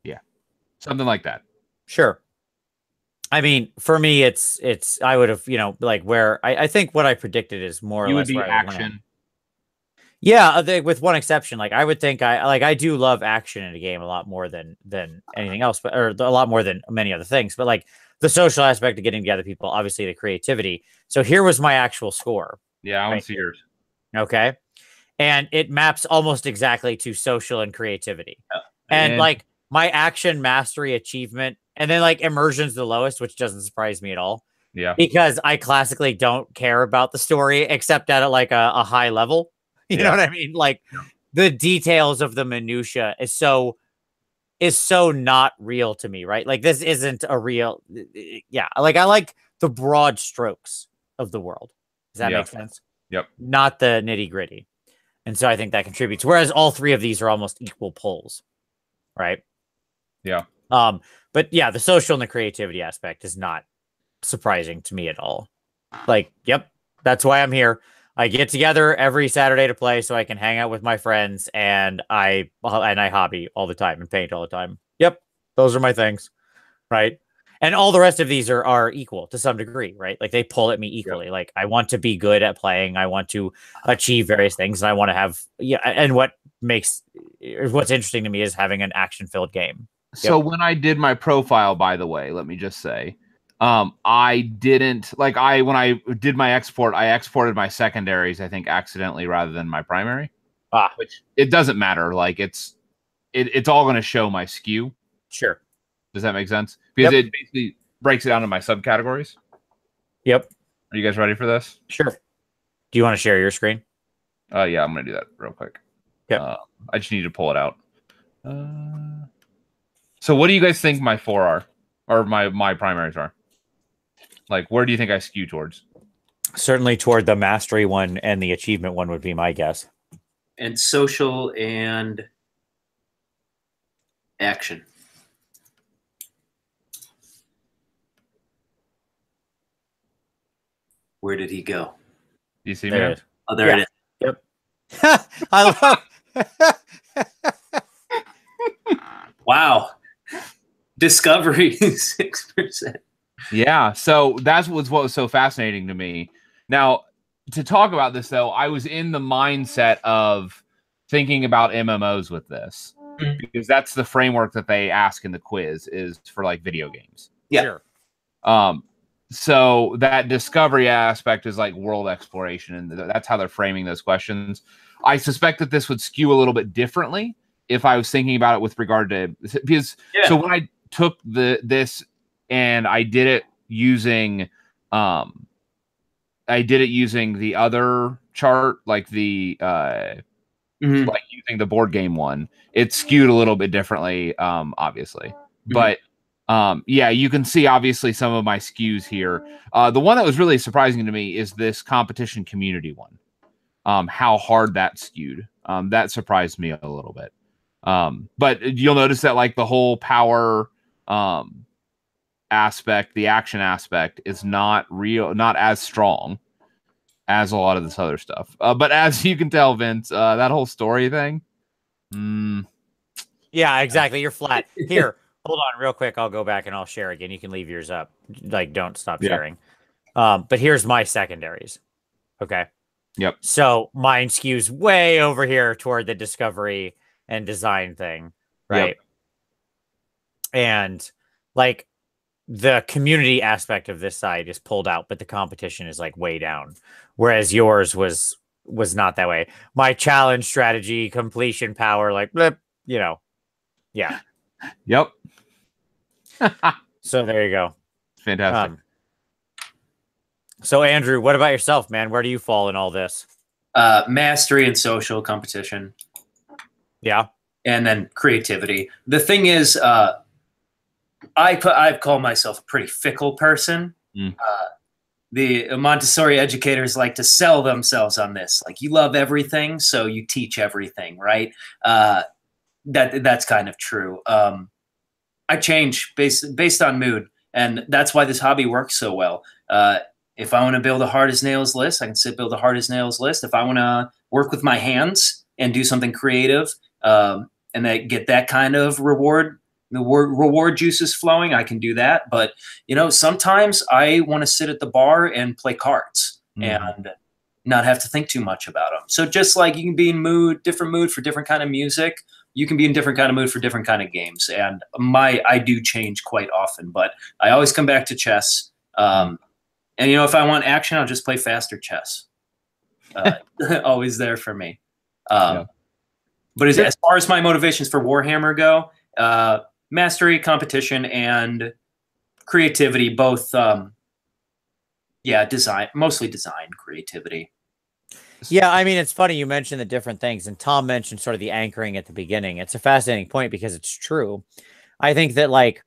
Yeah, something like that. Sure. I mean, for me, it's it's. I would have, you know, like where I, I think what I predicted is more you or less would be action. Yeah, they, with one exception, like I would think I like I do love action in a game a lot more than than anything else, but or a lot more than many other things. But like. The social aspect of getting together people, obviously the creativity. So here was my actual score. Yeah, I want to see yours. Okay. And it maps almost exactly to social and creativity. Yeah. And, and like my action, mastery, achievement, and then like immersion's the lowest, which doesn't surprise me at all. Yeah. Because I classically don't care about the story except at like a, a high level. You yeah. know what I mean? Like yeah. the details of the minutia is so is so not real to me, right? Like this isn't a real yeah, like I like the broad strokes of the world. Does that yeah. make sense? Yep. Not the nitty-gritty. And so I think that contributes. Whereas all three of these are almost equal pulls, right? Yeah. Um, but yeah, the social and the creativity aspect is not surprising to me at all. Like, yep, that's why I'm here. I get together every Saturday to play so I can hang out with my friends, and I and I hobby all the time and paint all the time. Yep, those are my things, right? And all the rest of these are, are equal to some degree, right? Like they pull at me equally. Yep. Like I want to be good at playing. I want to achieve various things, and I want to have, yeah. And what makes, what's interesting to me is having an action filled game. Yep. So when I did my profile, by the way, let me just say, um, I didn't like I, when I did my export, I exported my secondaries, I think accidentally rather than my primary, ah. which it doesn't matter. Like it's, it, it's all going to show my S K U. Sure. Does that make sense? Because yep. it basically breaks it down into my subcategories. Yep. Are you guys ready for this? Sure. Do you want to share your screen? Uh, yeah, I'm going to do that real quick. Yeah. Uh, I just need to pull it out. Uh, so what do you guys think my four are? Or my, my primaries are? Like, where do you think I S K U towards? Certainly toward the mastery one and the achievement one would be my guess. And social and action. Where did he go? Do you see there me? It oh, there yeah. it is. Yep. I love. Wow. Discovery six percent. Yeah. So that's what's what was so fascinating to me. Now, to talk about this, though, I was in the mindset of thinking about M M Os with this, mm-hmm. because that's the framework that they ask in the quiz is for like video games. Yeah. Sure. Um, So that discovery aspect is like world exploration, and th that's how they're framing those questions. I suspect that this would skew a little bit differently if I was thinking about it with regard to because. Yeah. So when I took the this and I did it using, um, I did it using the other chart, like the uh, mm-hmm. like using the board game one. It skewed a little bit differently, um, obviously, mm-hmm. but. Um, yeah, you can see obviously some of my S K Us here. Uh, the one that was really surprising to me is this competition community one. Um, how hard that skewed. Um, that surprised me a little bit. Um, but you'll notice that like the whole power um, aspect, the action aspect is not real, not as strong as a lot of this other stuff. Uh, but as you can tell, Vince, uh, that whole story thing. Mm, yeah, exactly. You're flat here. Hold on real quick. I'll go back and I'll share again. You can leave yours up. Like, don't stop yeah. sharing. Um, but here's my secondaries. Okay. Yep. So mine S K Us way over here toward the discovery and design thing. Right. Yep. And like the community aspect of this side is pulled out, but the competition is like way down. Whereas yours was, was not that way. My challenge strategy, completion power, like, blip, you know, yeah. Yep. So there you go. Fantastic. Um, so Andrew, what about yourself, man? Where do you fall in all this? Uh, mastery and social competition. Yeah. And then creativity. The thing is, uh, I put, I've called myself a pretty fickle person. Mm. Uh, the Montessori educators like to sell themselves on this. Like you love everything, so you teach everything, right? Uh, that that's kind of true. Um, I change based based on mood, and that's why this hobby works so well. Uh, if I want to build a hard as nails list, I can sit build a hard as nails list. If I want to work with my hands and do something creative, um, and that get that kind of reward, the reward juices flowing, I can do that. But you know, sometimes I want to sit at the bar and play cards, mm. and not have to think too much about them. So just like you can be in mood, different mood for different kind of music. You can be in different kind of mood for different kind of games. And my, I do change quite often, but I always come back to chess. Um, and you know, if I want action, I'll just play faster chess. Uh, always there for me. Um, yeah. But as, as far as my motivations for Warhammer go, uh, mastery, competition, and creativity, both um, yeah, design, mostly design, creativity. Yeah, I mean, it's funny you mentioned the different things, and Tom mentioned sort of the anchoring at the beginning. It's a fascinating point because it's true. I think that, like,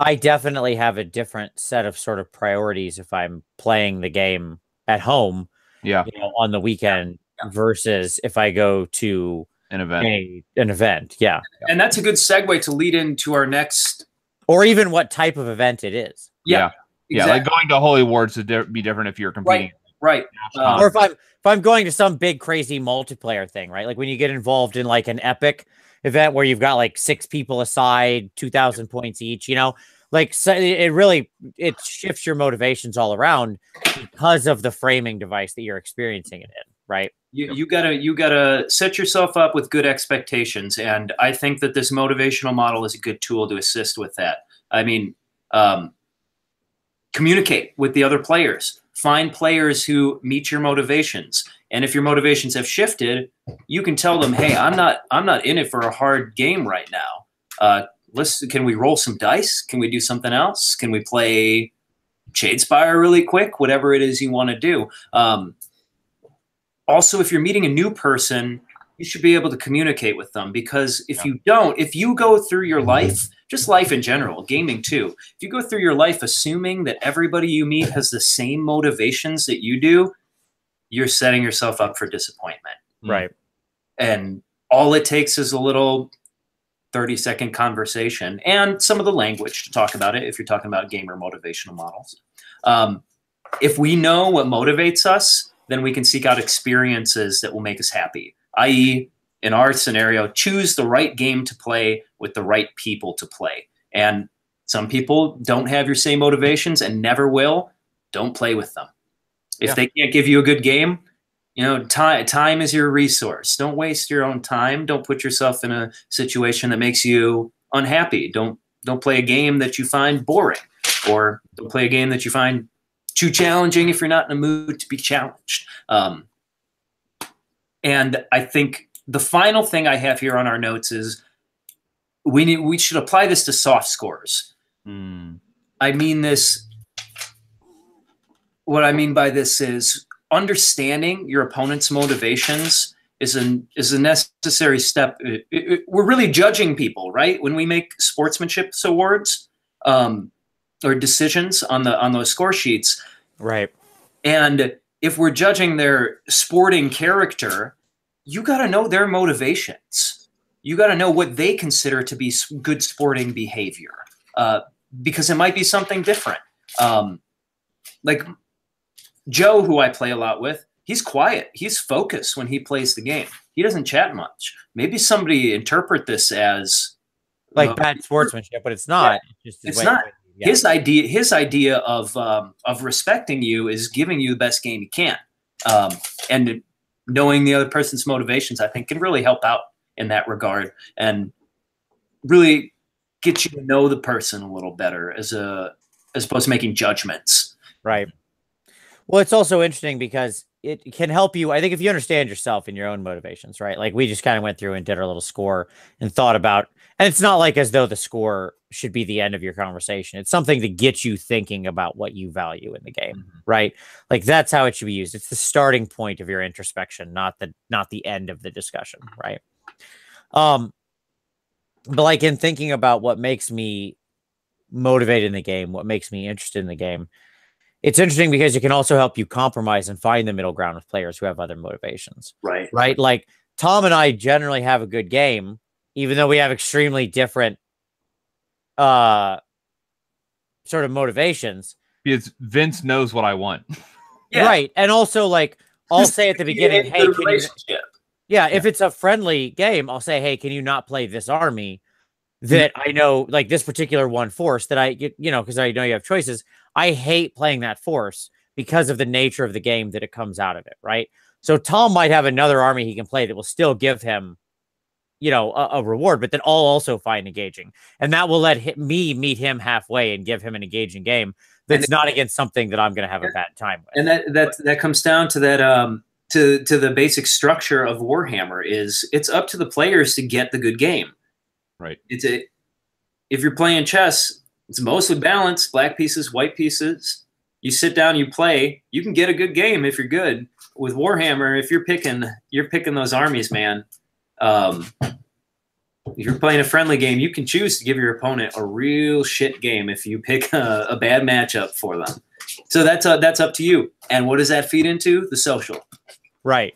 I definitely have a different set of sort of priorities if I'm playing the game at home, yeah, you know, on the weekend yeah. versus if I go to an event. A, an event, yeah. And that's a good segue to lead into our next, or even what type of event it is. Yeah, yeah, exactly. Yeah, like going to Holy Wars would be different if you're competing. Right. Right. Um, or if I'm, if I'm going to some big, crazy multiplayer thing, right? Like when you get involved in like an epic event where you've got like six people aside, two thousand points each, you know, like so it really, it shifts your motivations all around because of the framing device that you're experiencing it in, right? You, you gotta, you gotta set yourself up with good expectations. And I think that this motivational model is a good tool to assist with that. I mean, um, communicate with the other players. Find players who meet your motivations. And if your motivations have shifted, you can tell them, hey, I'm not I'm not in it for a hard game right now. Uh, let's, can we roll some dice? Can we do something else? Can we play Shadespire really quick? Whatever it is you want to do. Um, also, if you're meeting a new person, you should be able to communicate with them, because if yeah. you don't, if you go through your life, just life in general, gaming too, if you go through your life assuming that everybody you meet has the same motivations that you do, you're setting yourself up for disappointment. Right. And all it takes is a little thirty second conversation and some of the language to talk about it if you're talking about gamer motivational models. Um, if we know what motivates us, then we can seek out experiences that will make us happy. that is, in our scenario, choose the right game to play with the right people to play. And some people don't have your same motivations and never will. Don't play with them. If yeah. they can't give you a good game, you know, time, time is your resource. Don't waste your own time. Don't put yourself in a situation that makes you unhappy. Don't, don't play a game that you find boring, or don't play a game that you find too challenging if you're not in a mood to be challenged. Um, And I think the final thing I have here on our notes is we need, we should apply this to soft scores. Mm. I mean this, what I mean by this is understanding your opponent's motivations is an, is a necessary step. It, it, we're really judging people, right? When we make sportsmanship awards um, or decisions on the, on those score sheets. Right. And if we're judging their sporting character, you got to know their motivations. You got to know what they consider to be good sporting behavior, uh, because it might be something different. Um, like Joe, who I play a lot with, he's quiet. He's focused when he plays the game. He doesn't chat much. Maybe somebody interpret this as like uh, bad sportsmanship, but it's not. Yeah, it's just it's not. Yeah. His idea, his idea of um, of respecting you is giving you the best game you can, um, and knowing the other person's motivations, I think, can really help out in that regard, and really get you to know the person a little better, as a as opposed to making judgments. Right. Well, it's also interesting because it can help you. I think if you understand yourself and your own motivations, right? Like we just kind of went through and did our little score and thought about. And it's not like as though the score should be the end of your conversation. It's something to get you thinking about what you value in the game, mm-hmm. right? Like that's how it should be used. It's the starting point of your introspection, not the not the end of the discussion, right? Um, but like in thinking about what makes me motivated in the game, what makes me interested in the game, it's interesting because it can also help you compromise and find the middle ground with players who have other motivations. Right. Right? Like Tom and I generally have a good game, even though we have extremely different uh, sort of motivations. Because Vince knows what I want. Yeah. Right. And also, like, I'll say at the beginning, hey, can you... yeah, yeah, if it's a friendly game, I'll say, hey, can you not play this army that I know, like this particular one force that I, you know, because I know you have choices. I hate playing that force because of the nature of the game that it comes out of it, right? So Tom might have another army he can play that will still give him, you know, a, a reward, but then I'll also find engaging, and that will let him, me meet him halfway and give him an engaging game that's not against something that I'm going to have a bad time with. And that that that comes down to that um to to the basic structure of Warhammer is it's up to the players to get the good game, right? It's a if you're playing chess, it's mostly balanced, black pieces, white pieces. You sit down, you play. You can get a good game if you're good. With Warhammer, if you're picking, you're picking those armies, man. Um, if you're playing a friendly game, you can choose to give your opponent a real shit game if you pick a, a bad matchup for them. So that's uh, that's up to you. And what does that feed into? The social. Right.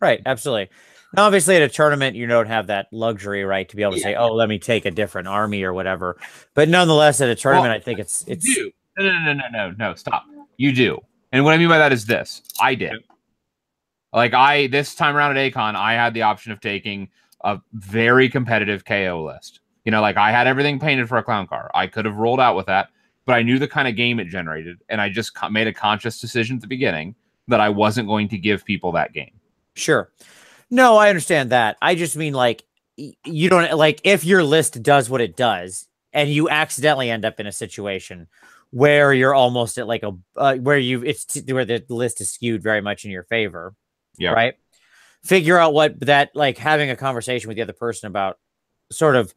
Right. Absolutely. Now, obviously, at a tournament, you don't have that luxury, right, to be able to yeah. say, "Oh, let me take a different army or whatever." But nonetheless, at a tournament, well, I think it's it's you do. No, no, no, no, no, no. Stop. You do. And what I mean by that is this: I did. Like I this time around at Acon, I had the option of taking a very competitive K O list. You know, like I had everything painted for a clown car. I could have rolled out with that, but I knew the kind of game it generated, and I just made a conscious decision at the beginning that I wasn't going to give people that game. Sure. No, I understand that. I just mean like you don't like if your list does what it does and you accidentally end up in a situation where you're almost at like a uh, where you it's where the list is skewed very much in your favor. Yeah. Right. Figure out what that like having a conversation with the other person about sort of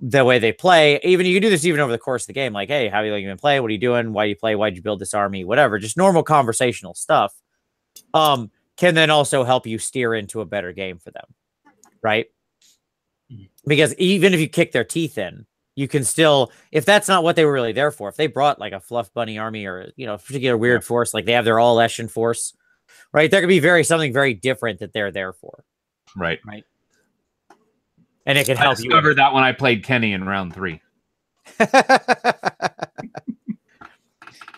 the way they play. Even you can do this even over the course of the game. Like, hey, how do you even play? What are you doing? Why do you play? Why'd you build this army? Whatever. Just normal conversational stuff. Um. Can then also help you steer into a better game for them, right? Because even if you kick their teeth in, you can still, if that's not what they were really there for, if they brought like a fluff bunny army or, you know, a particular weird force, like they have their all Eshin force, right? There could be very, something very different that they're there for. Right. Right. And it can help you. I discovered that when I played Kenny in round three.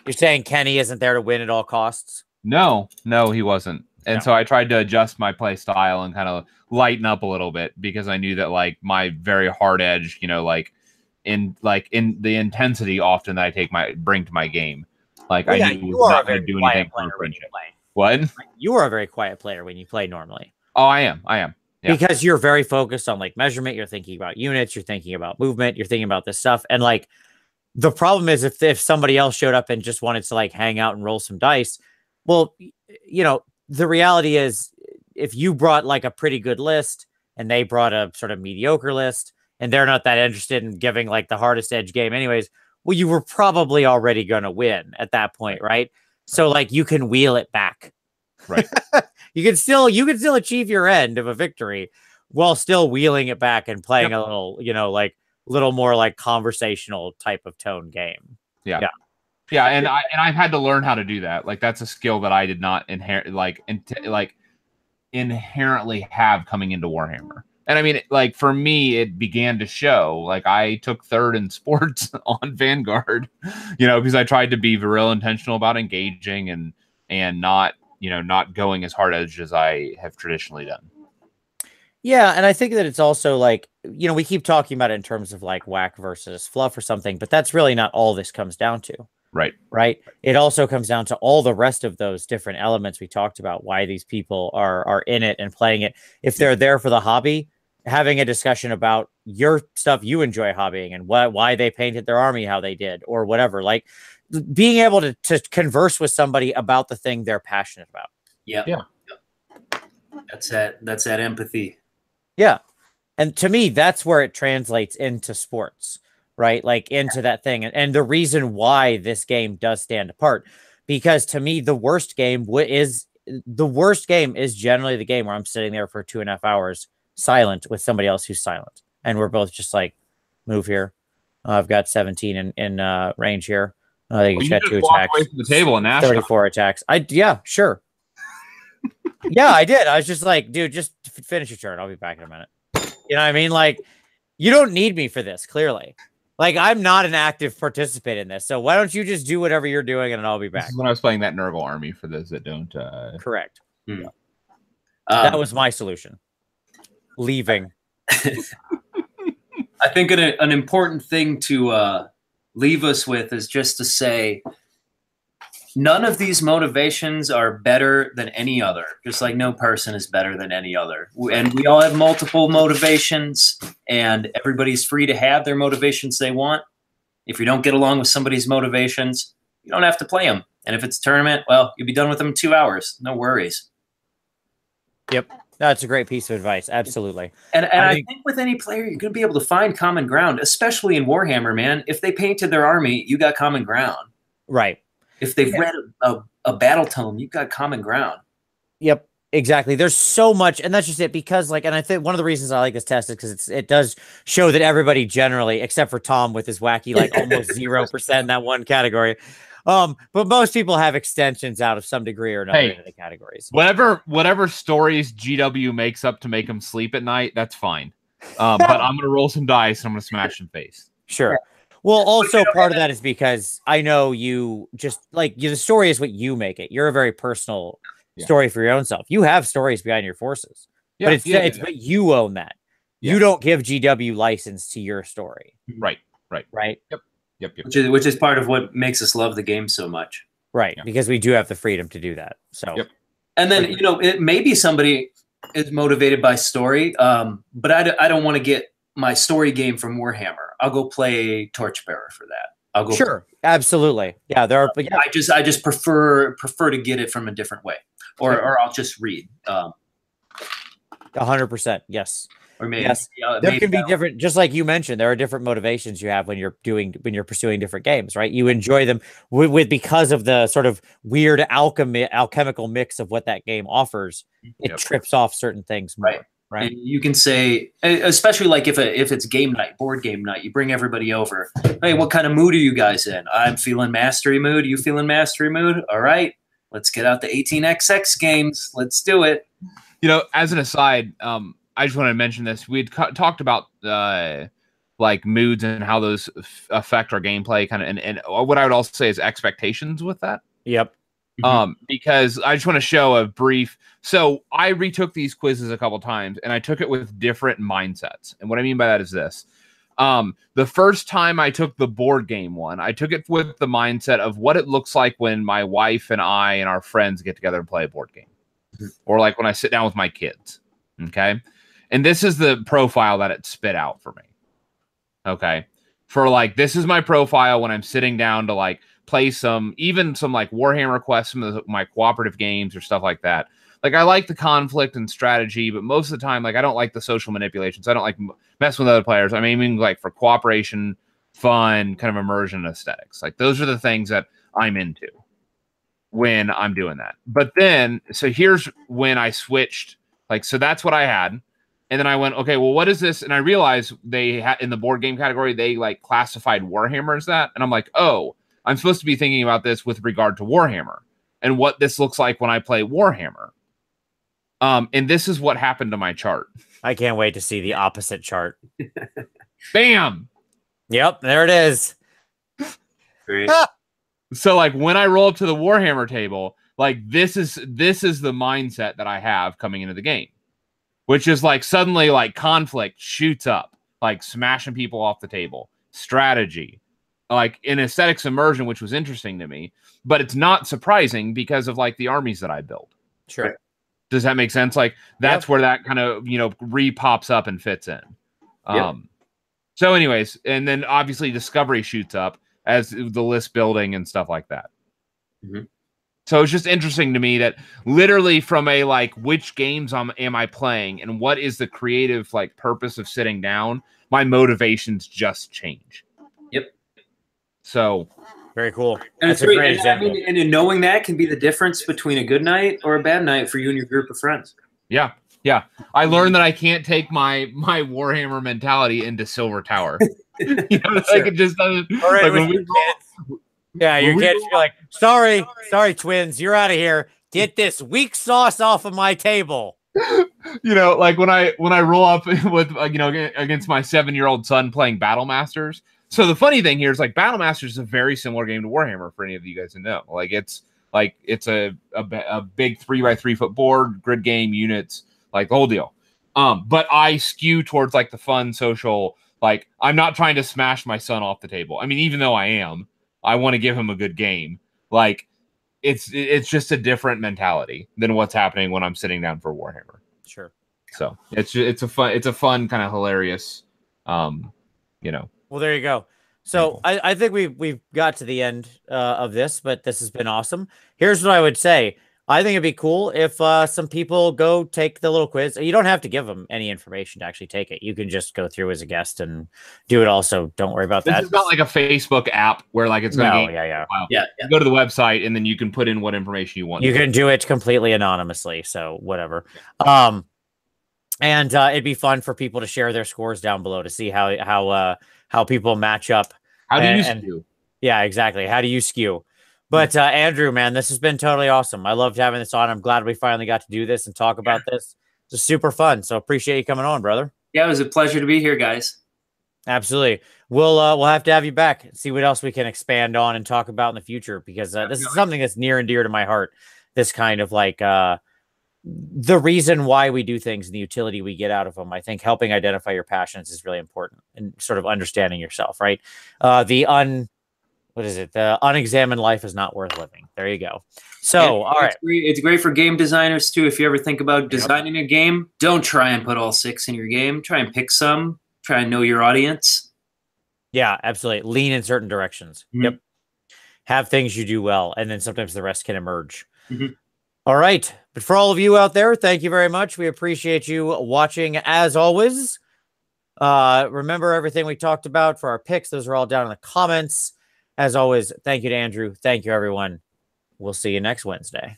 You're saying Kenny isn't there to win at all costs? No, no, he wasn't. And no. so I tried to adjust my play style and kind of lighten up a little bit because I knew that like my very hard edge, you know, like in like in the intensity often that I take my bring to my game. Like well, I yeah, knew you was not going to do anything for friendship. What? You are a very quiet player when you play normally. Oh, I am. I am. Yeah. Because you're very focused on like measurement. You're thinking about units. You're thinking about movement. You're thinking about this stuff. And like the problem is if if somebody else showed up and just wanted to like hang out and roll some dice, well, you know. The reality is if you brought like a pretty good list and they brought a sort of mediocre list and they're not that interested in giving like the hardest edge game anyways, well, you were probably already going to win at that point. Right. So like you can wheel it back, right? you can still, you can still achieve your end of a victory while still wheeling it back and playing yep. a little, you know, like little more like conversational type of tone game. Yeah. Yeah. Yeah, and I and I've had to learn how to do that. Like that's a skill that I did not inherit, like in, like inherently have coming into Warhammer. And I mean, it, like for me, it began to show. Like I took third in sports on Vanguard, you know, because I tried to be real intentional about engaging and and not, you know, not going as hard edge as I have traditionally done. Yeah, and I think that it's also like, you know, we keep talking about it in terms of like whack versus fluff or something, but that's really not all this comes down to. Right. Right. It also comes down to all the rest of those different elements we talked about, why these people are are in it and playing it. If they're there for the hobby, having a discussion about your stuff you enjoy hobbying and why why they painted their army how they did or whatever. Like being able to, to converse with somebody about the thing they're passionate about. Yeah. Yeah. That's that that's that empathy. Yeah. And to me, that's where it translates into sports. Right, like into that thing, and, and the reason why this game does stand apart, because to me the worst game is the worst game is generally the game where I'm sitting there for two and a half hours silent with somebody else who's silent, and we're both just like, move here. Uh, I've got seventeen in in uh, range here. I think he's got two attacks. Away from the table and ask thirty-four attacks. I yeah, sure. yeah, I did. I was just like, dude, just finish your turn. I'll be back in a minute. You know what I mean? Like, you don't need me for this, clearly. Like, I'm not an active participant in this, so why don't you just do whatever you're doing, and I'll be back. This is when I was playing that Nurgle army, for those that don't... Uh... Correct. Mm. Yeah. Um, that was my solution. Leaving. I think an, an important thing to uh, leave us with is just to say, none of these motivations are better than any other, just like no person is better than any other. And we all have multiple motivations, and everybody's free to have their motivations they want. If you don't get along with somebody's motivations, you don't have to play them. And if it's a tournament, well, you'll be done with them in two hours. No worries. Yep. That's a great piece of advice. Absolutely. And, and I, think I think with any player, you're going to be able to find common ground, especially in Warhammer, man. If they painted their army, you got common ground. Right. If they've yeah. read a, a, a battle tome, you've got common ground. Yep, exactly. There's so much, and that's just it. Because like, and I think one of the reasons I like this test is because it's it does show that everybody generally, except for Tom with his wacky like almost zero percent in that one category. Um, but most people have extensions out of some degree or another hey, into the categories. Whatever, whatever stories G W makes up to make them sleep at night, that's fine. Um, but I'm gonna roll some dice and I'm gonna smash some face. Sure. Well, also part of that is because I know you just like you, the story is what you make it. You're a very personal yeah. story for your own self. You have stories behind your forces, yeah, but it's yeah, it's yeah. but you own that. Yeah. You don't give G W license to your story. Right. Right. Right. Yep. Yep, yep. Which is, which is part of what makes us love the game so much. Right, yeah. Because we do have the freedom to do that. So, yep. And then, you know, it, maybe somebody is motivated by story, um, but I, d I don't want to get my story game from Warhammer. I'll go play Torchbearer for that. I'll go Sure, play. Absolutely. Yeah, there are. Uh, yeah. I just I just prefer prefer to get it from a different way, or or I'll just read. Um, one hundred percent, yes. Or maybe, yes, you know, there can be different, just like you mentioned, there are different motivations you have when you're doing, when you're pursuing different games, right? You enjoy them with, with because of the sort of weird alchemy, alchemical mix of what that game offers. It yep. trips off certain things more, right? right? And you can say, especially like if a, if it's game night, board game night, you bring everybody over. Hey, what kind of mood are you guys in? I'm feeling mastery mood. You feeling mastery mood? All right, let's get out the eighteen X X games. Let's do it. You know, as an aside, um, I just want to mention this. We had talked about uh, like moods and how those f affect our gameplay, kind of, and, and what I would also say is expectations with that. Yep. Mm-hmm. Um, because I just want to show a brief. So I retook these quizzes a couple times, and I took it with different mindsets. And what I mean by that is this: um, the first time I took the board game one, I took it with the mindset of what it looks like when my wife and I and our friends get together and play a board game, mm-hmm. or like when I sit down with my kids. Okay. And this is the profile that it spit out for me. Okay. For like, this is my profile when I'm sitting down to like play some, even some like Warhammer quests, some of the, my cooperative games or stuff like that. Like I like the conflict and strategy, but most of the time, like I don't like the social manipulations. I don't like mess with other players. I'm aiming like for cooperation, fun, kind of immersion aesthetics. Like those are the things that I'm into when I'm doing that. But then, so here's when I switched. Like, so that's what I had. And then I went, okay, well, what is this? And I realized they had in the board game category, they like classified Warhammer as that. And I'm like, oh, I'm supposed to be thinking about this with regard to Warhammer and what this looks like when I play Warhammer. Um, and this is what happened to my chart. I can't wait to see the opposite chart. Bam. Yep. There it is. Ah! So like when I roll up to the Warhammer table, like this is, this is the mindset that I have coming into the game. Which is like suddenly like conflict shoots up, like smashing people off the table, strategy, like in aesthetics immersion, which was interesting to me, but it's not surprising because of like the armies that I build. Sure. Does that make sense? Like that's yep. where that kind of, you know, re-pops up and fits in. Yep. Um, so anyways, and then obviously discovery shoots up as the list building and stuff like that. Mm-hmm. So it's just interesting to me that literally from a, like, which games am, am I playing and what is the creative, like, purpose of sitting down, my motivations just change. Yep. So. Very cool. And, it's a great example. I mean, and in knowing that can be the difference between a good night or a bad night for you and your group of friends. Yeah. Yeah. I learned that I can't take my, my Warhammer mentality into Silver Tower. You know, it's sure. like it just doesn't. All right. Like when we Yeah, you can't be like, sorry, sorry, sorry, twins, you're out of here. Get this weak sauce off of my table. You know, like when I when I roll up with uh, you know against my seven year old son playing Battle Masters. So the funny thing here is like Battle Masters is a very similar game to Warhammer for any of you guys who know. Like it's like it's a a, a big three by three foot board, grid game, units, like the whole deal. Um, but I skew towards like the fun social. Like I'm not trying to smash my son off the table. I mean, even though I am. I want to give him a good game. Like it's, it's just a different mentality than what's happening when I'm sitting down for Warhammer. Sure. So it's, it's a fun, it's a fun kind of hilarious, um, you know. Well, there you go. So I, I think we've, we've got to the end uh, of this, but this has been awesome. Here's what I would say. I think it'd be cool if uh, some people go take the little quiz. You don't have to give them any information to actually take it. You can just go through as a guest and do it all. So don't worry about this that. This is not like a Facebook app where like it's going to no, be. Yeah, yeah. Wow. yeah, yeah. You go to the website and then you can put in what information you want. You can do it completely anonymously. So whatever. Um, and uh, it'd be fun for people to share their scores down below to see how how uh, how people match up. How do and, you skew? And, yeah, exactly. How do you skew? But uh, Andrew, man, this has been totally awesome. I loved having this on. I'm glad we finally got to do this and talk about this. It's super fun. So appreciate you coming on, brother. Yeah, it was a pleasure to be here, guys. Absolutely. We'll uh, we'll have to have you back. See what else we can expand on and talk about in the future, because uh, this is something that's near and dear to my heart. This kind of like uh, the reason why we do things and the utility we get out of them. I think helping identify your passions is really important and sort of understanding yourself, right? Uh, the un. What is it? The unexamined life is not worth living. There you go. So, and all it's right. Great, it's great for game designers, too. If you ever think about designing yep. a game, don't try and put all six in your game. Try and pick some. Try and know your audience. Yeah, absolutely. Lean in certain directions. Mm-hmm. Yep. Have things you do well, and then sometimes the rest can emerge. Mm-hmm. All right. But for all of you out there, thank you very much. We appreciate you watching, as always. Uh, remember everything we talked about for our picks. Those are all down in the comments. As always, thank you to Andrew. Thank you, everyone. We'll see you next Wednesday.